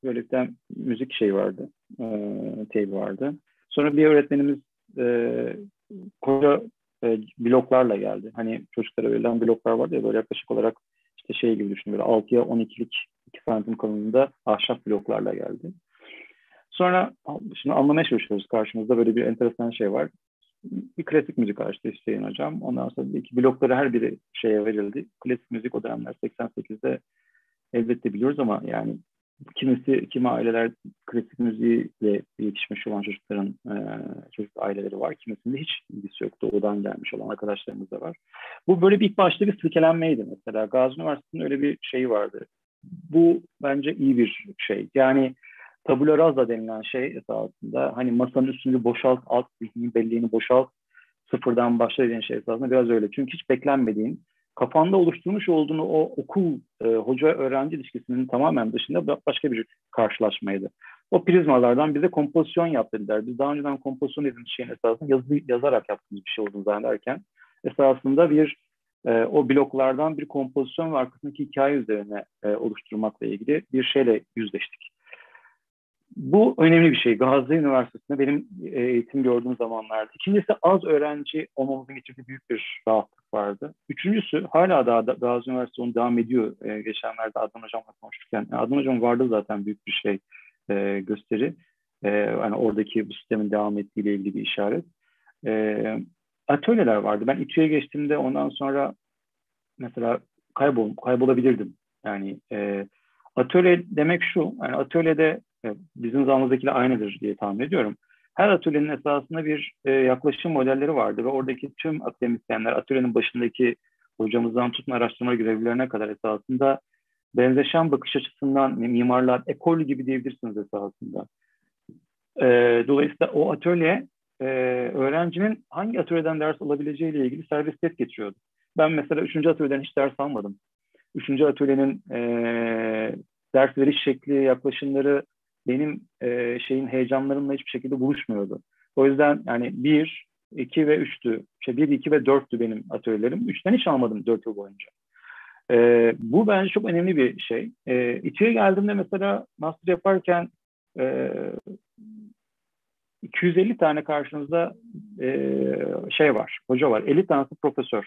böyle bir müzik şeyi vardı, e, teybi vardı. Sonra bir öğretmenimiz e, koca e, bloklarla geldi. Hani çocuklara verilen bloklar vardı ya, böyle yaklaşık olarak işte şey gibi düşünün, böyle altıya on ikilik iki santim kalınlığında ahşap bloklarla geldi. Sonra şimdi anlamaya çalışıyoruz, karşımızda böyle bir enteresan şey var. Bir klasik müzik açtı Hüseyin hocam. Ondan sonra iki blokları her biri şeye verildi. Klasik müzik o dönemler seksen sekizde elbette biliyoruz ama yani kimisi, kimi aileler klasik müziğiyle yetişmiş olan çocukların e, çocuk aileleri var. Kimisinde hiç ilgisi yoktu. Odan gelmiş olan arkadaşlarımız da var. Bu böyle bir ilk başta bir silkelenmeydi mesela. Gazi Üniversitesi'nin öyle bir şeyi vardı. Bu bence iyi bir şey. Yani tabula rasa denilen şey esasında hani masanın üstünü boşalt, alt zihnin belleğini boşalt, sıfırdan başla dediğin şey esasında biraz öyle. Çünkü hiç beklenmediğin, kafanda oluşturmuş olduğunu o okul e, hoca öğrenci ilişkisinin tamamen dışında başka bir karşılaşmaydı. O prizmalardan bize kompozisyon yap dediler. Biz daha önceden kompozisyon dediğimiz şeyin esasında yazı, yazarak yaptığımız bir şey olduğunu zannederken esasında bir e, o bloklardan bir kompozisyon ve arkasındaki hikaye üzerine e, oluşturmakla ilgili bir şeyle yüzleştik. Bu önemli bir şey. Gazi Üniversitesi'nde benim eğitim gördüğüm zamanlarda. İkincisi az öğrenci olmamızın içinde büyük bir rahatlık vardı. Üçüncüsü hala daha Gazi Üniversitesi onu devam ediyor. Ee, geçenlerde Adnan Hocam'la konuşurken. Yani Adnan Hocam vardı zaten büyük bir şey e, gösteri. E, yani oradaki bu sistemin devam ettiğiyle ilgili bir işaret. E, atölyeler vardı. Ben İTÜ'ye geçtiğimde ondan sonra mesela kaybol, kaybolabilirdim. Yani e, atölye demek şu. Yani atölyede bizim zamanımızdakiyle aynıdır diye tahmin ediyorum. Her atölyenin esasında bir e, yaklaşım modelleri vardı ve oradaki tüm akademisyenler, atölyenin başındaki hocamızdan tutun araştırma görevlilerine kadar esasında benzeşen bakış açısından mimarlar ekolü gibi diyebilirsiniz esasında. E, dolayısıyla o atölye e, öğrencinin hangi atölyeden ders alabileceğiyle ilgili servisiyet geçiyordu. Ben mesela üçüncü atölyeden hiç ders almadım. Üçüncü atölyenin e, ders veriş şekli, yaklaşımları benim e, şeyin heyecanlarımla hiçbir şekilde buluşmuyordu. O yüzden yani bir, iki ve üçtü. İşte bir, iki ve dörttü benim atölyelerim. Üçten hiç almadım dört yıl boyunca. E, bu bence çok önemli bir şey. E, İTÜ'ye geldiğimde mesela master yaparken e, iki yüz elli tane karşınızda e, şey var, hoca var. elli tanesi profesör.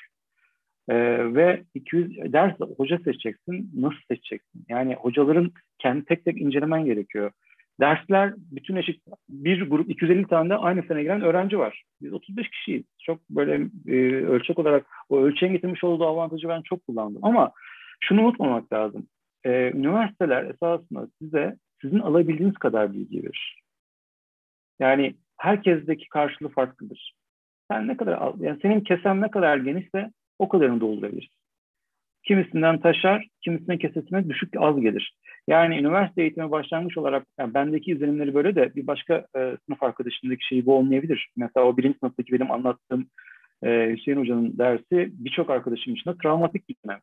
E, ve iki yüz ders hoca seçeceksin. Nasıl seçeceksin? Yani hocaların kendi tek tek incelemen gerekiyor. Dersler bütün eşit, bir grup iki yüz elli tane de aynı sene giren öğrenci var. Biz otuz beş kişiyiz. Çok böyle e, ölçek olarak o ölçeğin getirmiş olduğu avantajı ben çok kullandım. Ama şunu unutmamak lazım. E, üniversiteler esasında size sizin alabildiğiniz kadar bilgi verir. Yani herkesteki karşılığı farklıdır. Sen ne kadar yani senin kesen ne kadar genişse o kadarını doldurabilirsin. Kimisinden taşar, kimisinin kesesine düşük az gelir. Yani üniversite eğitimi başlangıç olarak yani bendeki izlenimleri böyle de bir başka e, sınıf arkadaşımdaki şeyi bu olmayabilir. Mesela o birinci sınıftaki benim anlattığım e, Hüseyin Hoca'nın dersi birçok arkadaşım için de travmatik bir dönem.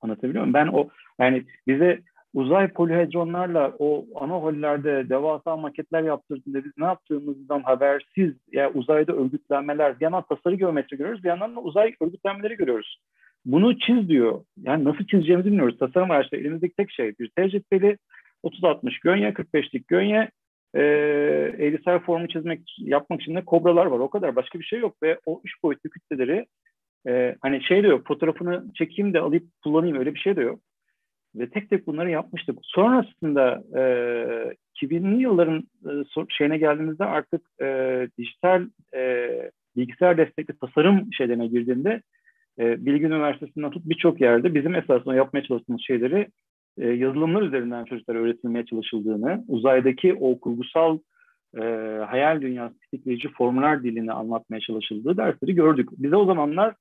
Anlatabiliyor muyum? Ben o yani bize uzay polihedronlarla o ana hollerde devasa maketler yaptırdığında biz ne yaptığımızdan habersiz ya yani uzayda örgütlenmeler, bir yandan tasarı geometri görüyoruz, bir yandan da uzay örgütlenmeleri görüyoruz. Bunu çiz diyor. Yani nasıl çizeceğimizi bilmiyoruz. Tasarım araçları elimizdeki tek şey bir T cetveli, otuz altmış gönye, kırk beşlik gönye, elli sayfa formu çizmek, yapmak için de kobralar var. O kadar, başka bir şey yok ve o üç boyutlu kütleleri e, hani şey de yok, fotoğrafını çekeyim de alıp kullanayım, öyle bir şey de yok. Ve tek tek bunları yapmıştık. Sonrasında e, iki binli yılların e, şeyine geldiğimizde artık e, dijital e, bilgisayar destekli tasarım şeylerine girdiğinde e, Bilgi Üniversitesi'nden tut birçok yerde bizim esasında yapmaya çalıştığımız şeyleri e, yazılımlar üzerinden çocuklara öğretilmeye çalışıldığını, uzaydaki o kurgusal e, hayal dünyası tetikleyici formlar dilini anlatmaya çalışıldığı dersleri gördük. Bize o zamanlar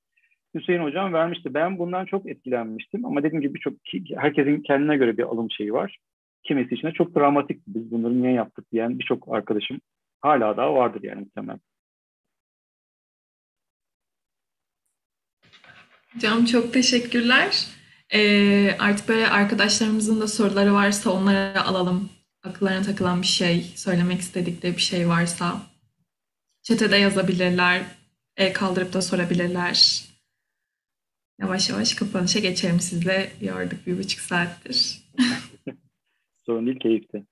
Hüseyin Hocam vermişti. Ben bundan çok etkilenmiştim ama dediğim gibi birçok, herkesin kendine göre bir alım şeyi var. Kimisi için de çok dramatik, biz bunları niye yaptık diyen birçok arkadaşım hala daha vardır yani temel. Hocam çok teşekkürler. Ee, artık böyle arkadaşlarımızın da soruları varsa onlara alalım. Akıllarına takılan bir şey, söylemek istedikleri bir şey varsa chat'e de yazabilirler, el kaldırıp da sorabilirler. Yavaş yavaş kapanışa geçelim. Sizle yorduk bir buçuk saattir. Sorun değil, keyifli.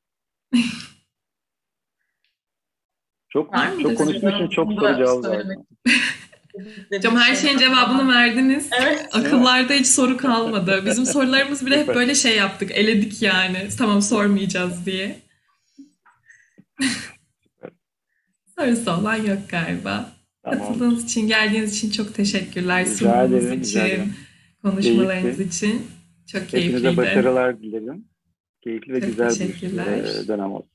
Çok çok konuştuğum için çok soru cevaplar. Hocam her şeyin cevabını verdiniz. Evet. Akıllarda hiç soru kalmadı. Bizim sorularımız bile hep böyle şey yaptık, eledik yani. Tamam, sormayacağız diye. Sorusu olan yok galiba. Tamam. Katıldığınız için, geldiğiniz için çok teşekkürler. Sunumunuz için, konuşmalarınız keyifli. için. Çok keyifliydi. Hepinize başarılar dilerim. Keyifli ve çok güzel bir dönem olsun.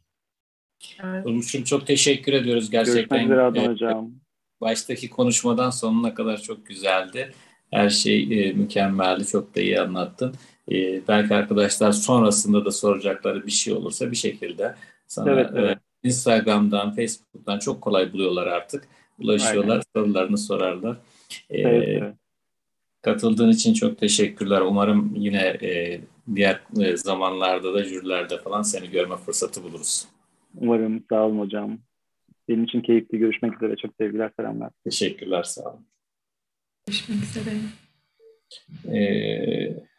Evet. Onun için çok teşekkür ediyoruz gerçekten. Görüşmek üzere Adnan Hocam. Baştaki konuşmadan sonuna kadar çok güzeldi. Her şey e, mükemmeldi. Çok da iyi anlattın. E, belki arkadaşlar sonrasında da soracakları bir şey olursa bir şekilde sana evet, evet. E, Instagram'dan, Facebook'tan çok kolay buluyorlar artık. Ulaşıyorlar, aynen. Sorularını sorarlar. Evet, ee, evet. Katıldığın için çok teşekkürler. Umarım yine e, diğer e, zamanlarda da jürilerde falan seni görme fırsatı buluruz. Umarım. Sağ olun hocam. Benim için keyifli. Görüşmek üzere. Çok sevgiler, selamlar. Teşekkürler, sağ olun. Görüşmek üzere. Ee,